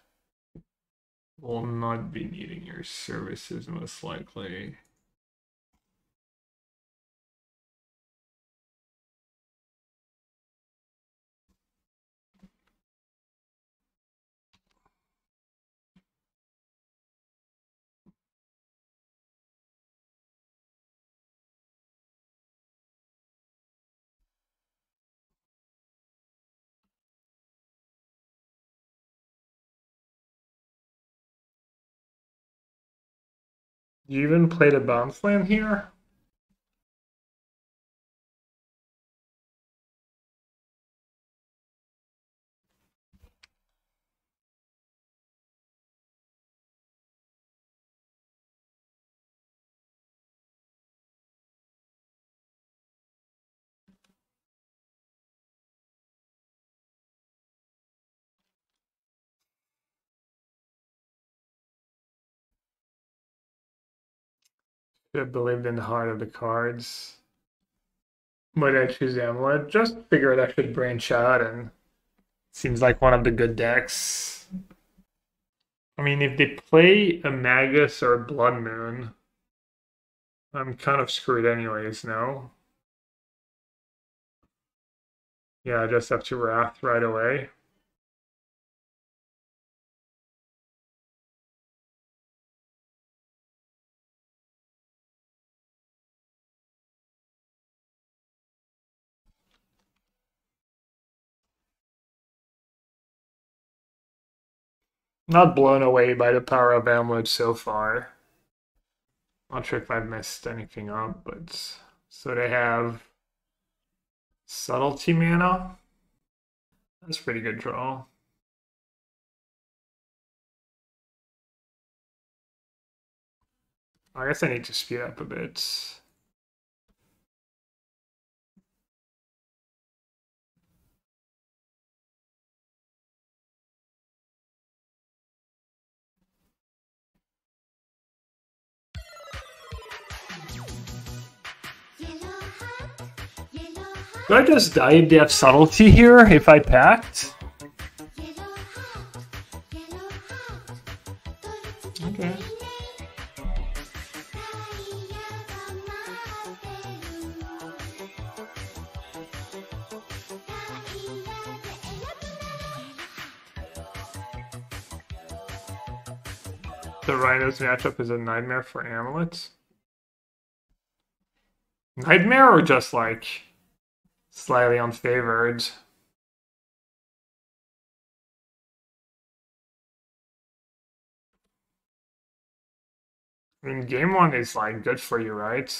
will not be needing your services most likely. You even played a bounce land here? Should have believed in the heart of the cards. Why did I choose Amulet? Just figured I should branch out, and seems like one of the good decks. I mean, if they play a Magus or a Blood Moon, I'm kind of screwed anyways, no? Yeah, I just have to Wrath right away. Not blown away by the power of Amulet so far. Not sure if I've messed anything up, but... So they have... Subtlety mana. That's a pretty good draw. I guess I need to speed up a bit. Do I just die if they have Subtlety here, if I Pact? Okay. The Rhino's matchup is a nightmare for amulets. Nightmare or just like... slightly unfavored. I mean, game one is like good for you, right?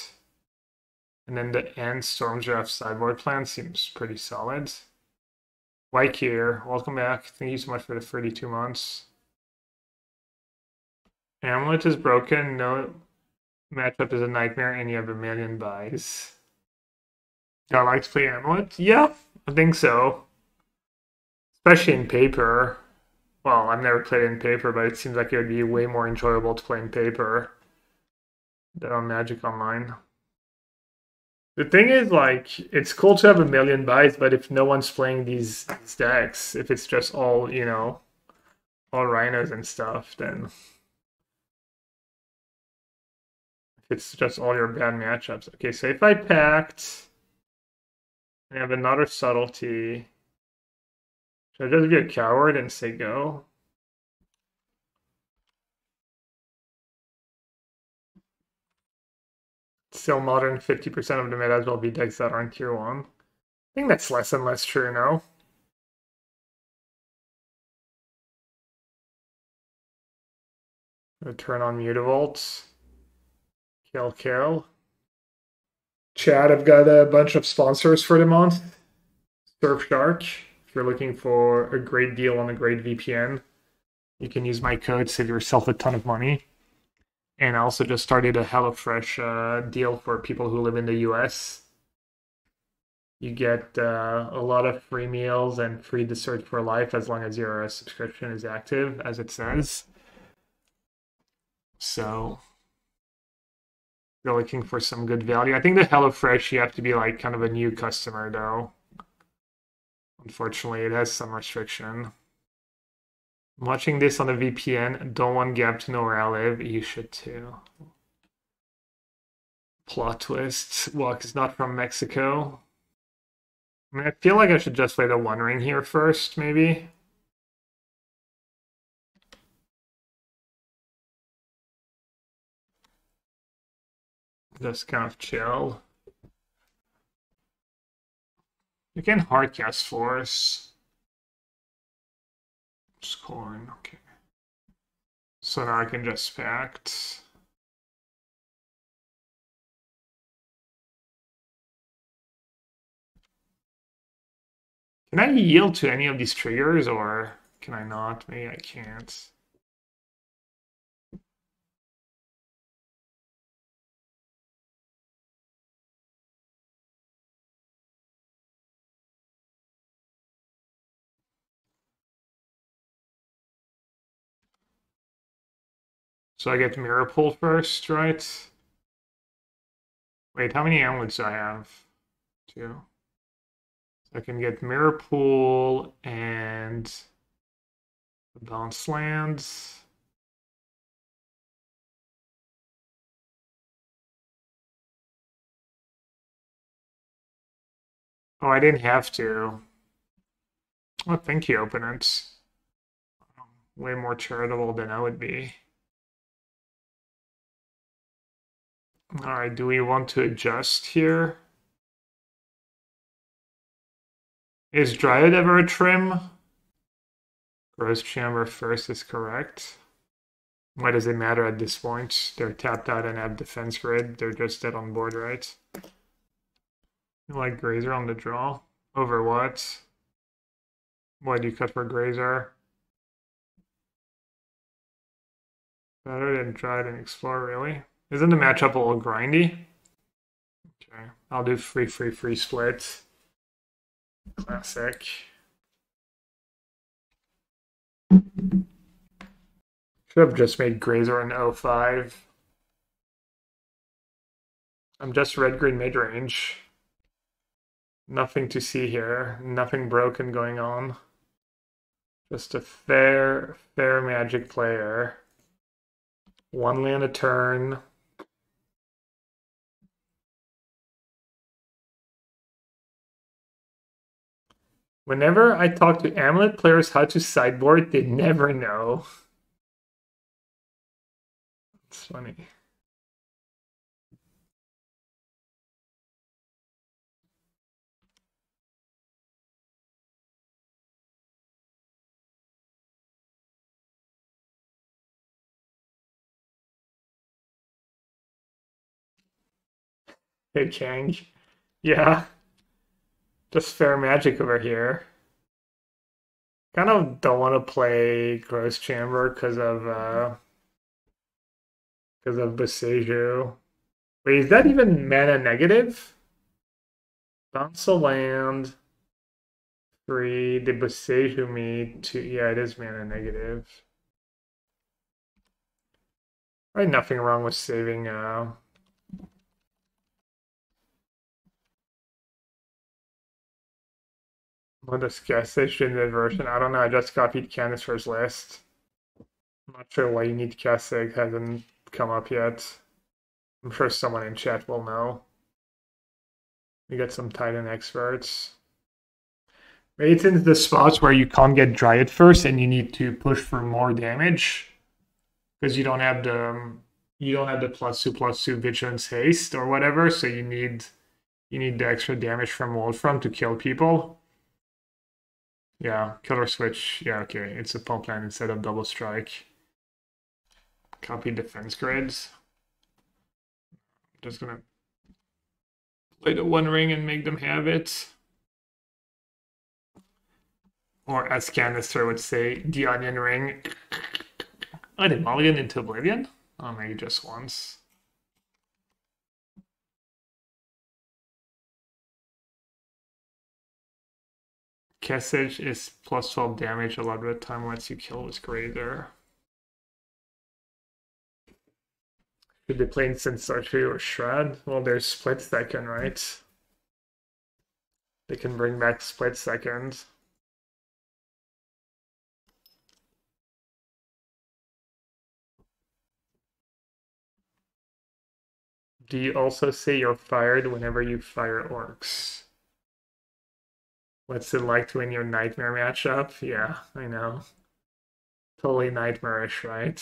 And then the end Storm's Wrath sideboard plan seems pretty solid. Wyke here, welcome back. Thank you so much for the 32 months. Amulet is broken, no matchup is a nightmare, and you have a million buys. Do I like to play Amulet? Yeah, I think so. Especially in paper. Well, I've never played in paper, but it seems like it would be way more enjoyable to play in paper than on Magic Online. The thing is, like, it's cool to have a million buys, but if no one's playing these decks, if it's just all, you know, all Rhinos and stuff, then... if it's just all your bad matchups. Okay, so if I Pact... I have another Subtlety. Should I just be a coward and say go? Still modern, 50% of them might as well be decks that aren't tier 1. I think that's less and less true now. Turn on Mutavolt. Kel Carol. Chad, I've got a bunch of sponsors for the month. Surfshark, if you're looking for a great deal on a great VPN, you can use my code, save yourself a ton of money. And I also just started a HelloFresh deal for people who live in the US. You get a lot of free meals and free dessert for life as long as your subscription is active, as it says. So, if you're looking for some good value. I think the HelloFresh, you have to be like kind of a new customer, though. Unfortunately, it has some restriction. I'm watching this on a VPN. Don't want Gab to know where I live. You should too. Plot twist. Walk is not from Mexico. I mean, I feel like I should just play the One Ring here first, maybe. Just kind of chill. You can hardcast Force. Scorn, okay. So now I can just Pact. Can I yield to any of these triggers, or can I not? Maybe I can't. So I get Mirrorpool first, right? Wait, how many amulets do I have? 2. So I can get Mirrorpool and Bounce Lands. Oh, I didn't have to. Oh, thank you, opponents. Way more charitable than I would be. All right, do we want to adjust here? Is Dryad ever a trim? Gross Chamber first is correct. Why does it matter at this point? They're tapped out and have defense grid. They're just dead on board, right? You like Grazer on the draw? Over what? Why do you cut for Grazer? Better than Dryad and Explore, really? Isn't the matchup a little grindy? Okay, I'll do free split. Classic. Should have just made Grazer an 0-5. I'm just red-green mid-range. Nothing to see here. Nothing broken going on. Just a fair Magic player. 1 land a turn. Whenever I talk to Amulet players how to sideboard, they never know. It's funny. Hey, Kang. Yeah. Just fair Magic over here. Kind of don't want to play Gross Chamber because of Boseiju. Wait, is that even mana negative? Bounce a land. 3. Did Boseiju me 2? Yeah, it is mana negative. Probably nothing wrong with saving What is Kessig in the version? I don't know, I just copied Canister's list. I'm not sure why you need Kessig, hasn't come up yet. I'm sure someone in chat will know. We got some Titan experts. Raid's into the spots where you can't get Dryad first and you need to push for more damage. Because you don't have the +2/+2 Vigilance Haste or whatever, so you need the extra damage from Wolfram to kill people. Yeah, killer switch. Yeah, okay. It's a pump land instead of double strike. Copy defense grids. just gonna play the One Ring and make them have it. Or as Canister would say, the Onion Ring. I did mulligan into Oblivion? Oh, maybe just once. Kessig is plus 12 damage a lot of the time once you kill with Grazer. Should they play Incensed Archery or Shroud? Well, there's Split Second, right? They can bring back Split Second. Do you also say you're fired whenever you fire orcs? What's it like to win your nightmare matchup? Yeah, I know. Totally nightmarish, right?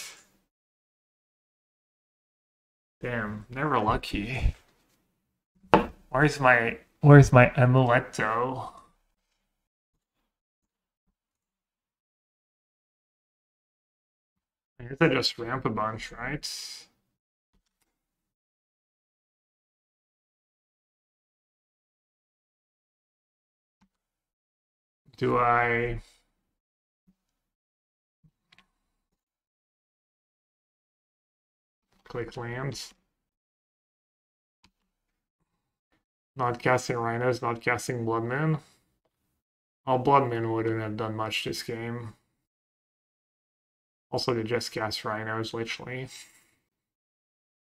Damn, never lucky. Where's my amuleto? I guess I just ramp a bunch, right? Do I click lands? Not casting Rhinos, not casting Blood Moon. Oh, Blood Moon wouldn't have done much this game. Also, they just cast Rhinos, literally.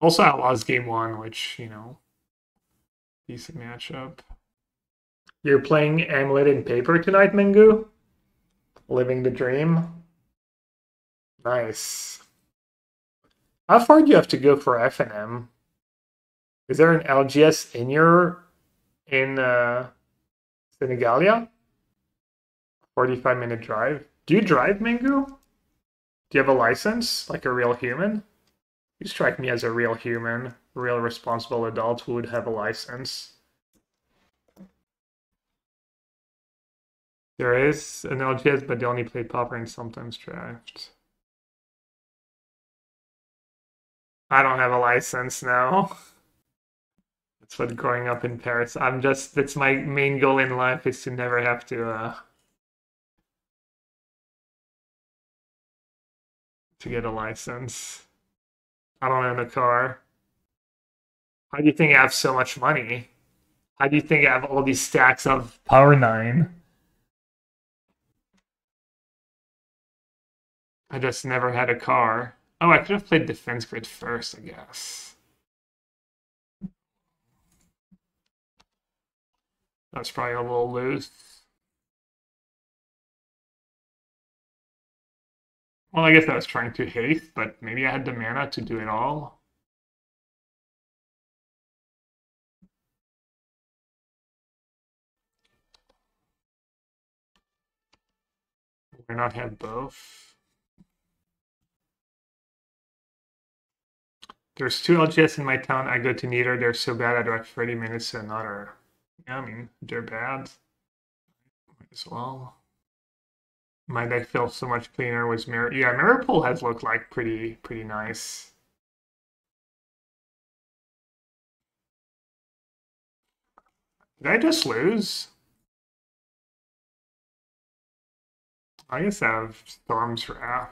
Also, I lost game one, which, you know, decent matchup. You're playing Amulet and Paper tonight, Mingu? Living the dream? Nice. How far do you have to go for FNM? Is there an LGS in your... in Senegalia? 45-minute drive. Do you drive, Mingu? Do you have a license? Like a real human? You strike me as a real human. A real responsible adult who would have a license. There is an LGS, but they only play Pauper and sometimes Draft. I don't have a license now. That's what growing up in Paris. That's my main goal in life, is to never have to get a license. I don't own a car. How do you think I have so much money? How do you think I have all these stacks of Power 9? I just never had a car. Oh, I could have played Defense Grid first, I guess. That's probably a little loose. Well, I guess I was trying to haste, but maybe I had the mana to do it all. Why not have both? There's two LGS in my town. I go to neither. They're so bad I drive 30 minutes to another. Yeah, I mean, they're bad. Might as well. My deck felt so much cleaner with Mirror. Yeah, Mirrorpool has looked like pretty nice. Did I just lose? I guess I have Storm's Wrath.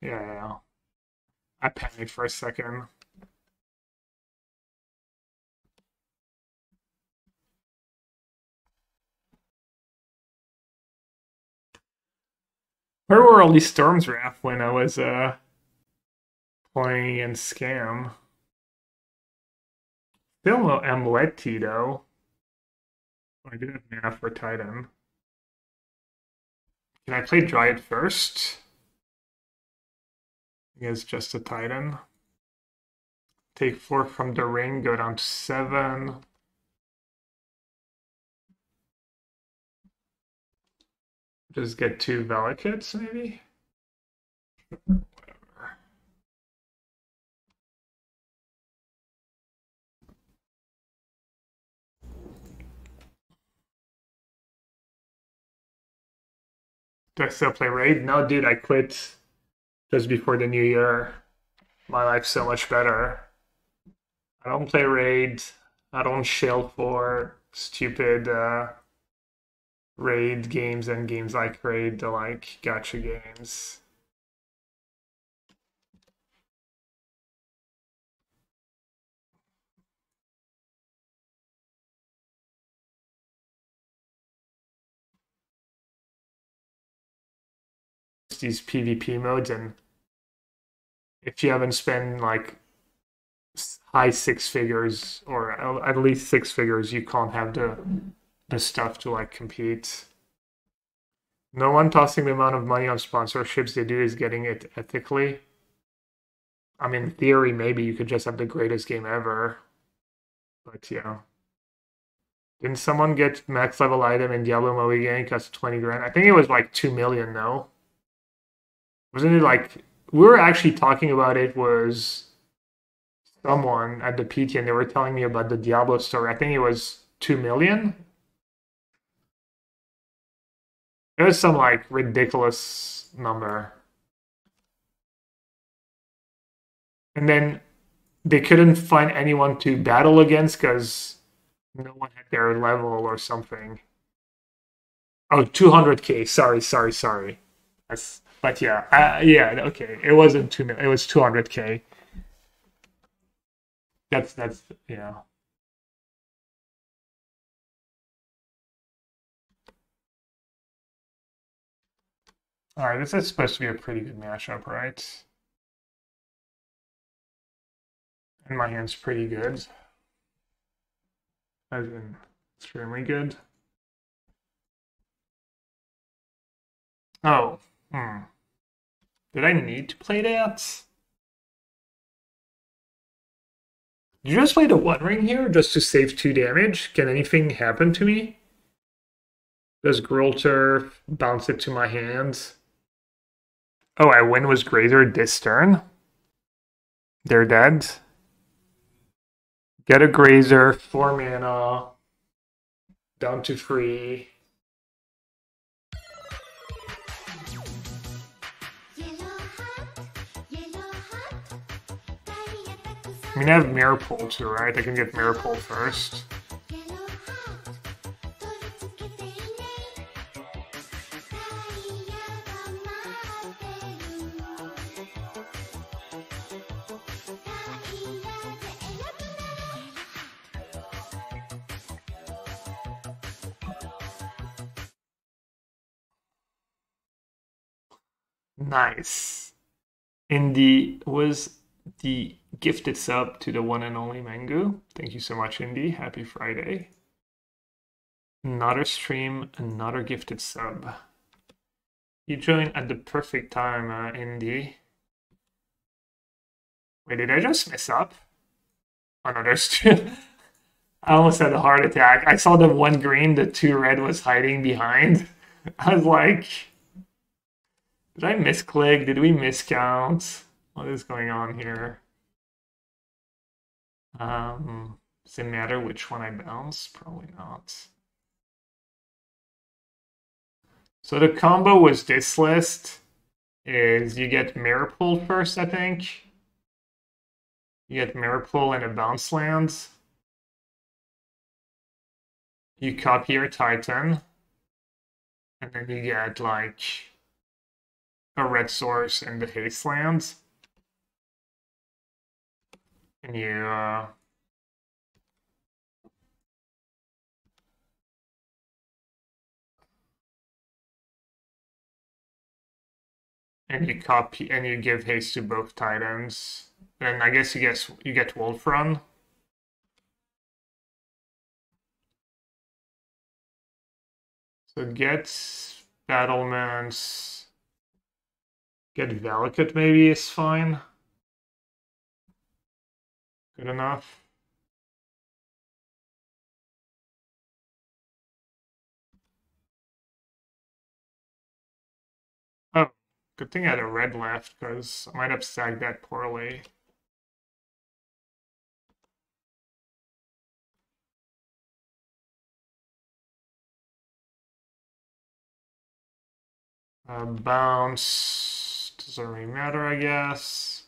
Yeah, I panicked for a second. Where were all these Storm's Wrath when I was playing in Scam? Still no Amulet Titan though. I do have mana for Titan. Can I play Dryad first? Is just a Titan. Take 4 from the ring, go down to 7. Just get 2 Valakuts, maybe? Whatever. Do I still play Raid? No, dude, I quit. because before the new year, my life's so much better. I don't play Raid. I don't shill for stupid Raid games and games like Raid, the like gacha games. These PvP modes, and if you haven't spent like high six figures or at least six figures, you can't have the stuff to like compete. No one tossing the amount of money on sponsorships they do is getting it ethically. I mean, in theory, maybe you could just have the greatest game ever, but yeah. Didn't someone get max level item in Diablo Moe again? Cost 20 grand. I think it was like 2 million though. Wasn't it like, we were actually talking about it, was someone at the PT and they were telling me about the Diablo story. I think it was 2 million. It was some like ridiculous number. And then they couldn't find anyone to battle against because no one had their level or something. Oh, 200k. Sorry. That's... But yeah, okay. It wasn't 2 million. It was 200k. That's yeah. All right, this is supposed to be a pretty good matchup, right? And my hand's pretty good. As in, extremely good. Oh, Did I need to play that? Did you just play the One Ring here just to save 2 damage? Can anything happen to me? Does Gruul Turf bounce it to my hands? Oh, I win with Grazer this turn. They're dead. Get a Grazer, 4 mana, down to 3. I mean, I have Mirrorpool too, right? I can get Mirrorpool first. Nice. Indy was the gifted sub to the one and only Mangu. Thank you so much, Indy. Happy Friday. Another stream, another gifted sub. You joined at the perfect time, Indy. Wait, did I just mess up? Oh no, there's two. I almost had a heart attack. I saw the one green, the two red was hiding behind. I was like, did I misclick? Did we miscount? What is going on here? Does it matter which one I bounce? Probably not. So the combo with this list is you get Mirrorpool first, I think. You get Mirrorpool and a bounce land. You copy your Titan. And then you get like a red source and the haste lands. And you copy and you give haste to both Titans. And I guess you get Wolf Run. So get Battlements. Get Valakut maybe is fine. Good enough. Oh, good thing I had a red left because I might have sagged that poorly. Bounce. doesn't really matter, I guess.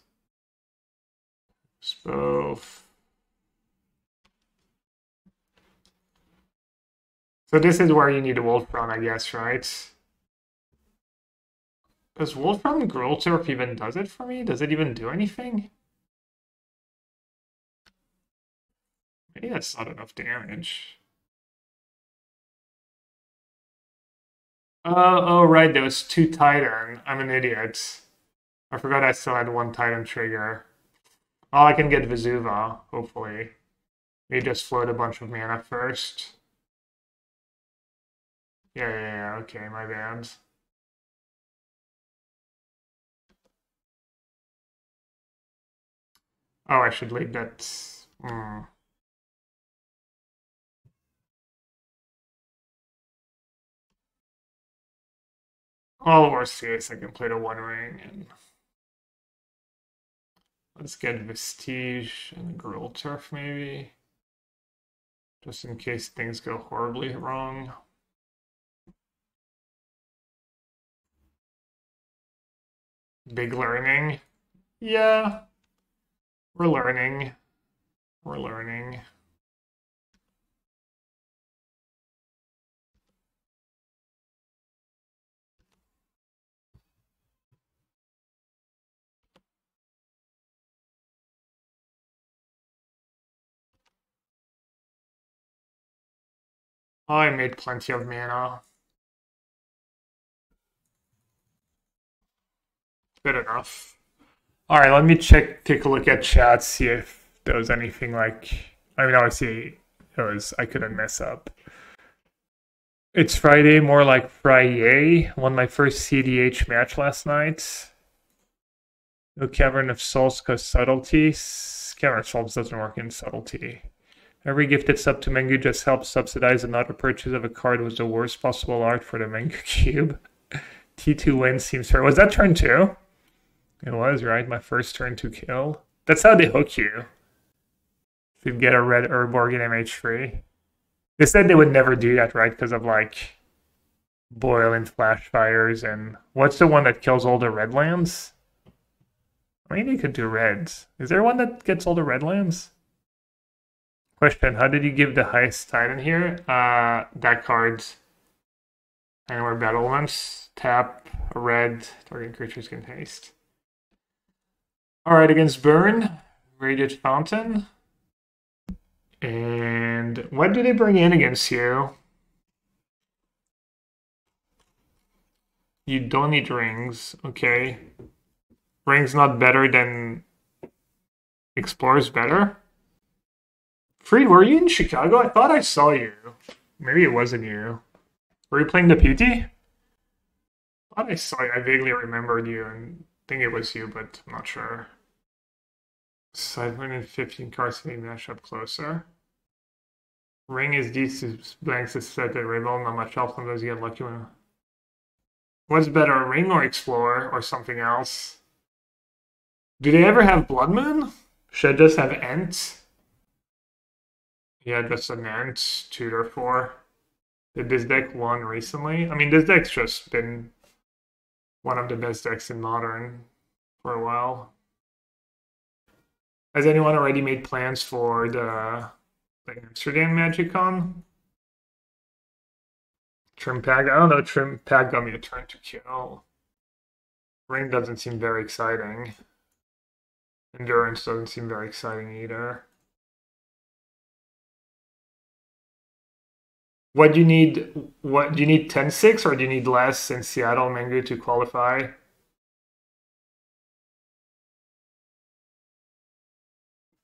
It's both. So this is where you need a Wolf Run, I guess, right? Does Wolf Run Gruul Turf even does it for me? Does it even do anything? Maybe that's not enough damage. Oh, right, there was 2 Titan. I'm an idiot. I forgot I still had 1 Titan trigger. Oh, I can get Vesuva, hopefully. We just float a bunch of mana first. Yeah, okay, my bad. Oh, I should leave that. All worst case, I can play the One Ring and let's get Vestige and Gruul Turf maybe, just in case things go horribly wrong. Big learning, yeah. We're learning. We're learning. I made plenty of mana. Good enough. All right, let me take a look at chat, see if there was anything like, I mean, obviously it was, I couldn't mess up. It's Friday, more like Friday. Won my first CDH match last night. No Cavern of Souls because Subtlety. Cavern of Souls doesn't work in Subtlety. Every gifted sub to Mengu just helps subsidize another purchase of a card with the worst possible art for the Mengu cube. T2 win seems fair. Was that turn 2? It was, right? My first turn to kill. That's how they hook you. If you get a red Urborg in MH3. They said they would never do that, right? Because of, like, Boil and Flash Fires and... What's the one that kills all the red lands? I mean, they could do reds. Is there one that gets all the red lands? Question, how did you give the highest Titan here? That card... Hanweir Battlements. Tap, a red, target creatures can haste. Alright, against Burn, Radiant Fountain. And what do they bring in against you? You don't need Rings, okay. Rings not better than Explore's better? Freed, were you in Chicago? I thought I saw you. Maybe it wasn't you. Were you playing the Deputy? I thought I saw you. I vaguely remembered you and think it was you, but I'm not sure. 715 cards can be mashed up closer. Ring is these blanks is set at Rebel, not much help from those you get lucky when. What's better, Ring or Explore or something else? Do they ever have Blood Moon? Should I just have Ent? Yeah, just an Ent, 2/4. Did this deck won recently? I mean, this deck's just been one of the best decks in Modern for a while. Has anyone already made plans for the Amsterdam Magicon? Trim Pack, I don't know, Trim Pack got me a turn to kill. Ring doesn't seem very exciting. Endurance doesn't seem very exciting either. What do you need? What do you need? 10-6, or do you need less in Seattle Mango to qualify?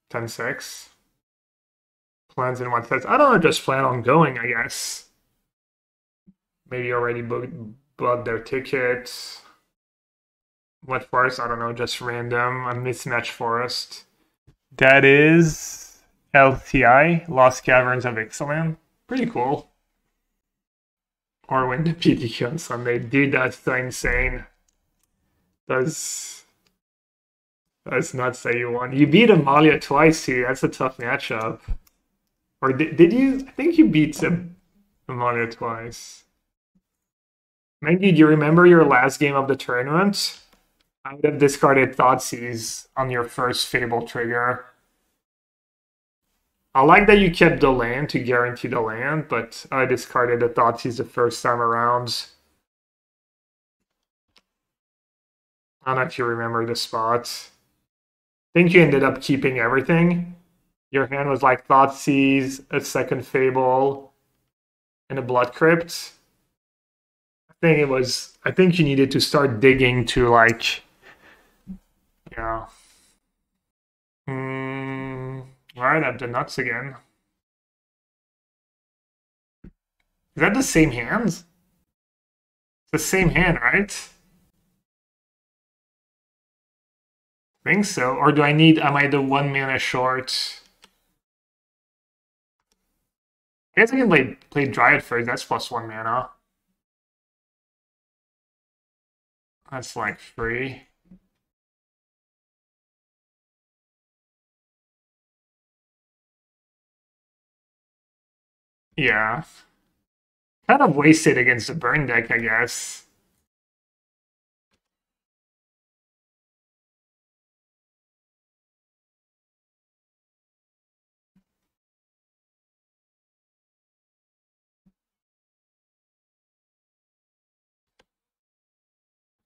$10-6. Plans in what sets? I don't know. Just plan on going, I guess. Maybe already bought their tickets. What forest? I don't know. Just random. A mismatched forest. That is LCI, Lost Caverns of Ixalan. Pretty cool. Or win the PDQ on Sunday. Dude, that's so insane. That's nuts that you won. You beat Amalia twice here. That's a tough matchup. Or did you? I think you beat Amalia twice. Mangy, do you remember your last game of the tournament? I would have discarded Thoughtseize on your first Fable trigger. I like that you kept the land to guarantee the land, but I discarded the Thoughtseize the first time around. I don't know if you remember the spot. I think you ended up keeping everything. Your hand was like Thoughtseize, a second Fable, and a Blood Crypt. I think you needed to start digging to, like, you know. Alright, up the nuts again. Is that the same hand? It's the same hand, right? I think so. Or do I need, am I the one mana short? I guess I can play Dryad first, that's plus one mana. That's like free. Yeah. Kind of wasted against the burn deck, I guess.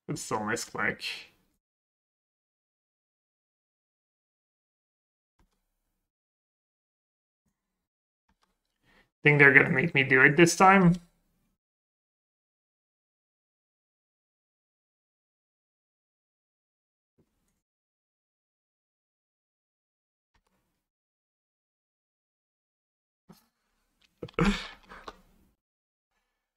It's still misclick. Think they're gonna make me do it this time?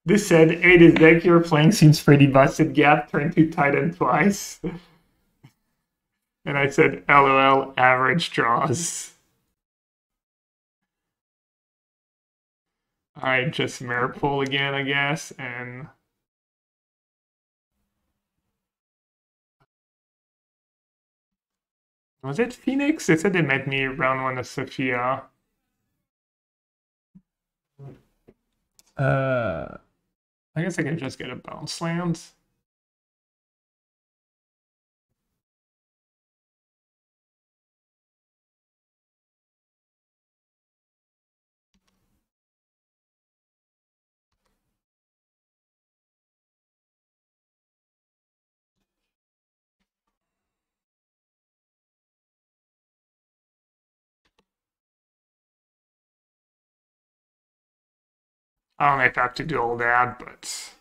This said, hey, this deck you're playing seems pretty busted, Gap, turn to Titan twice. And I said, LOL, average draws. Alright, just Mirrorpool again, I guess, and... Was it Phoenix? It said they met me round one of Sophia. I guess I can just get a bounce land. I don't know if I have to do all that, but...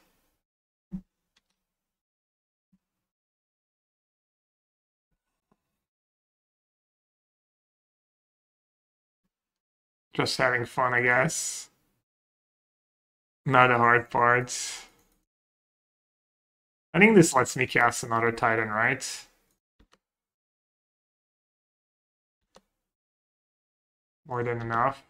Just having fun, I guess. Not a hard part. I think this lets me cast another Titan, right? More than enough.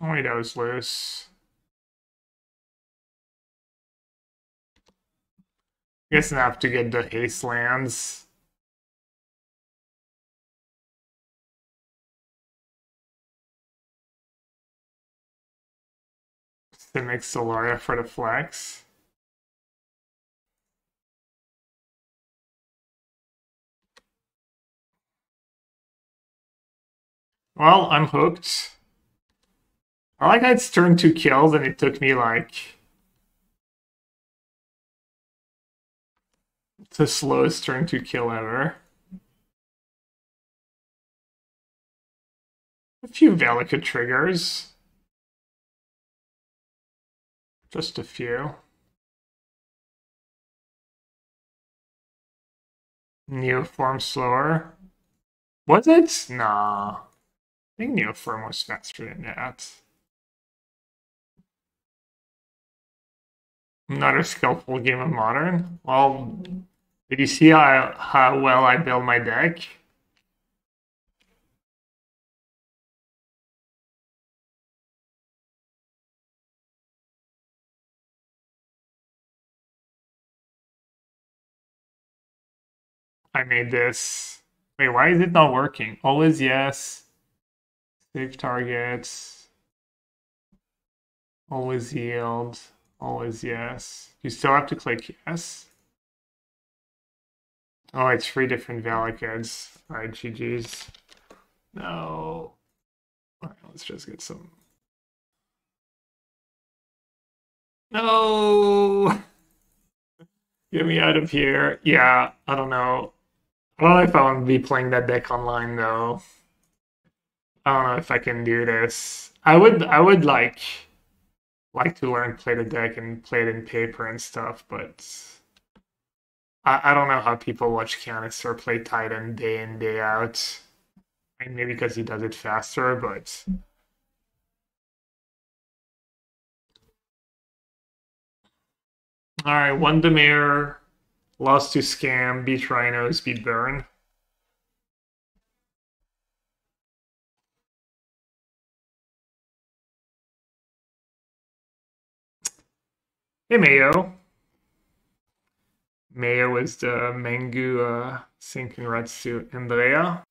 Only those loose. I guess I have to get the haste lands. To make Solaria for the flex. Well, I'm hooked. I like how it's turned two kills and it took me like... It's the slowest turn two kill ever. A few Valakut triggers. Just a few. Neoform slower. Was it? Nah. I think Neoform was faster than that. Another skillful game of Modern. Well, did you see how well I built my deck? I made this Wait, why is it not working? Always yes. Save targets. Always yield. Always yes. You still have to click yes. Oh, it's 3 different Valakuts. Alright, GG's. No. Alright, let's just get some. No! Get me out of here. Yeah, I don't know. I don't know if I want to be playing that deck online though. I don't know if I can do this. I would like to learn play the deck and play it in paper and stuff, but I don't know how people watch Canister play Titan day in, day out. I mean, maybe because he does it faster, but alright, won the mirror. Lost to Scam, beat Rhinos, beat Burn. Hey, Mayo. Mayo is the Mengu saying congrats to Andrea.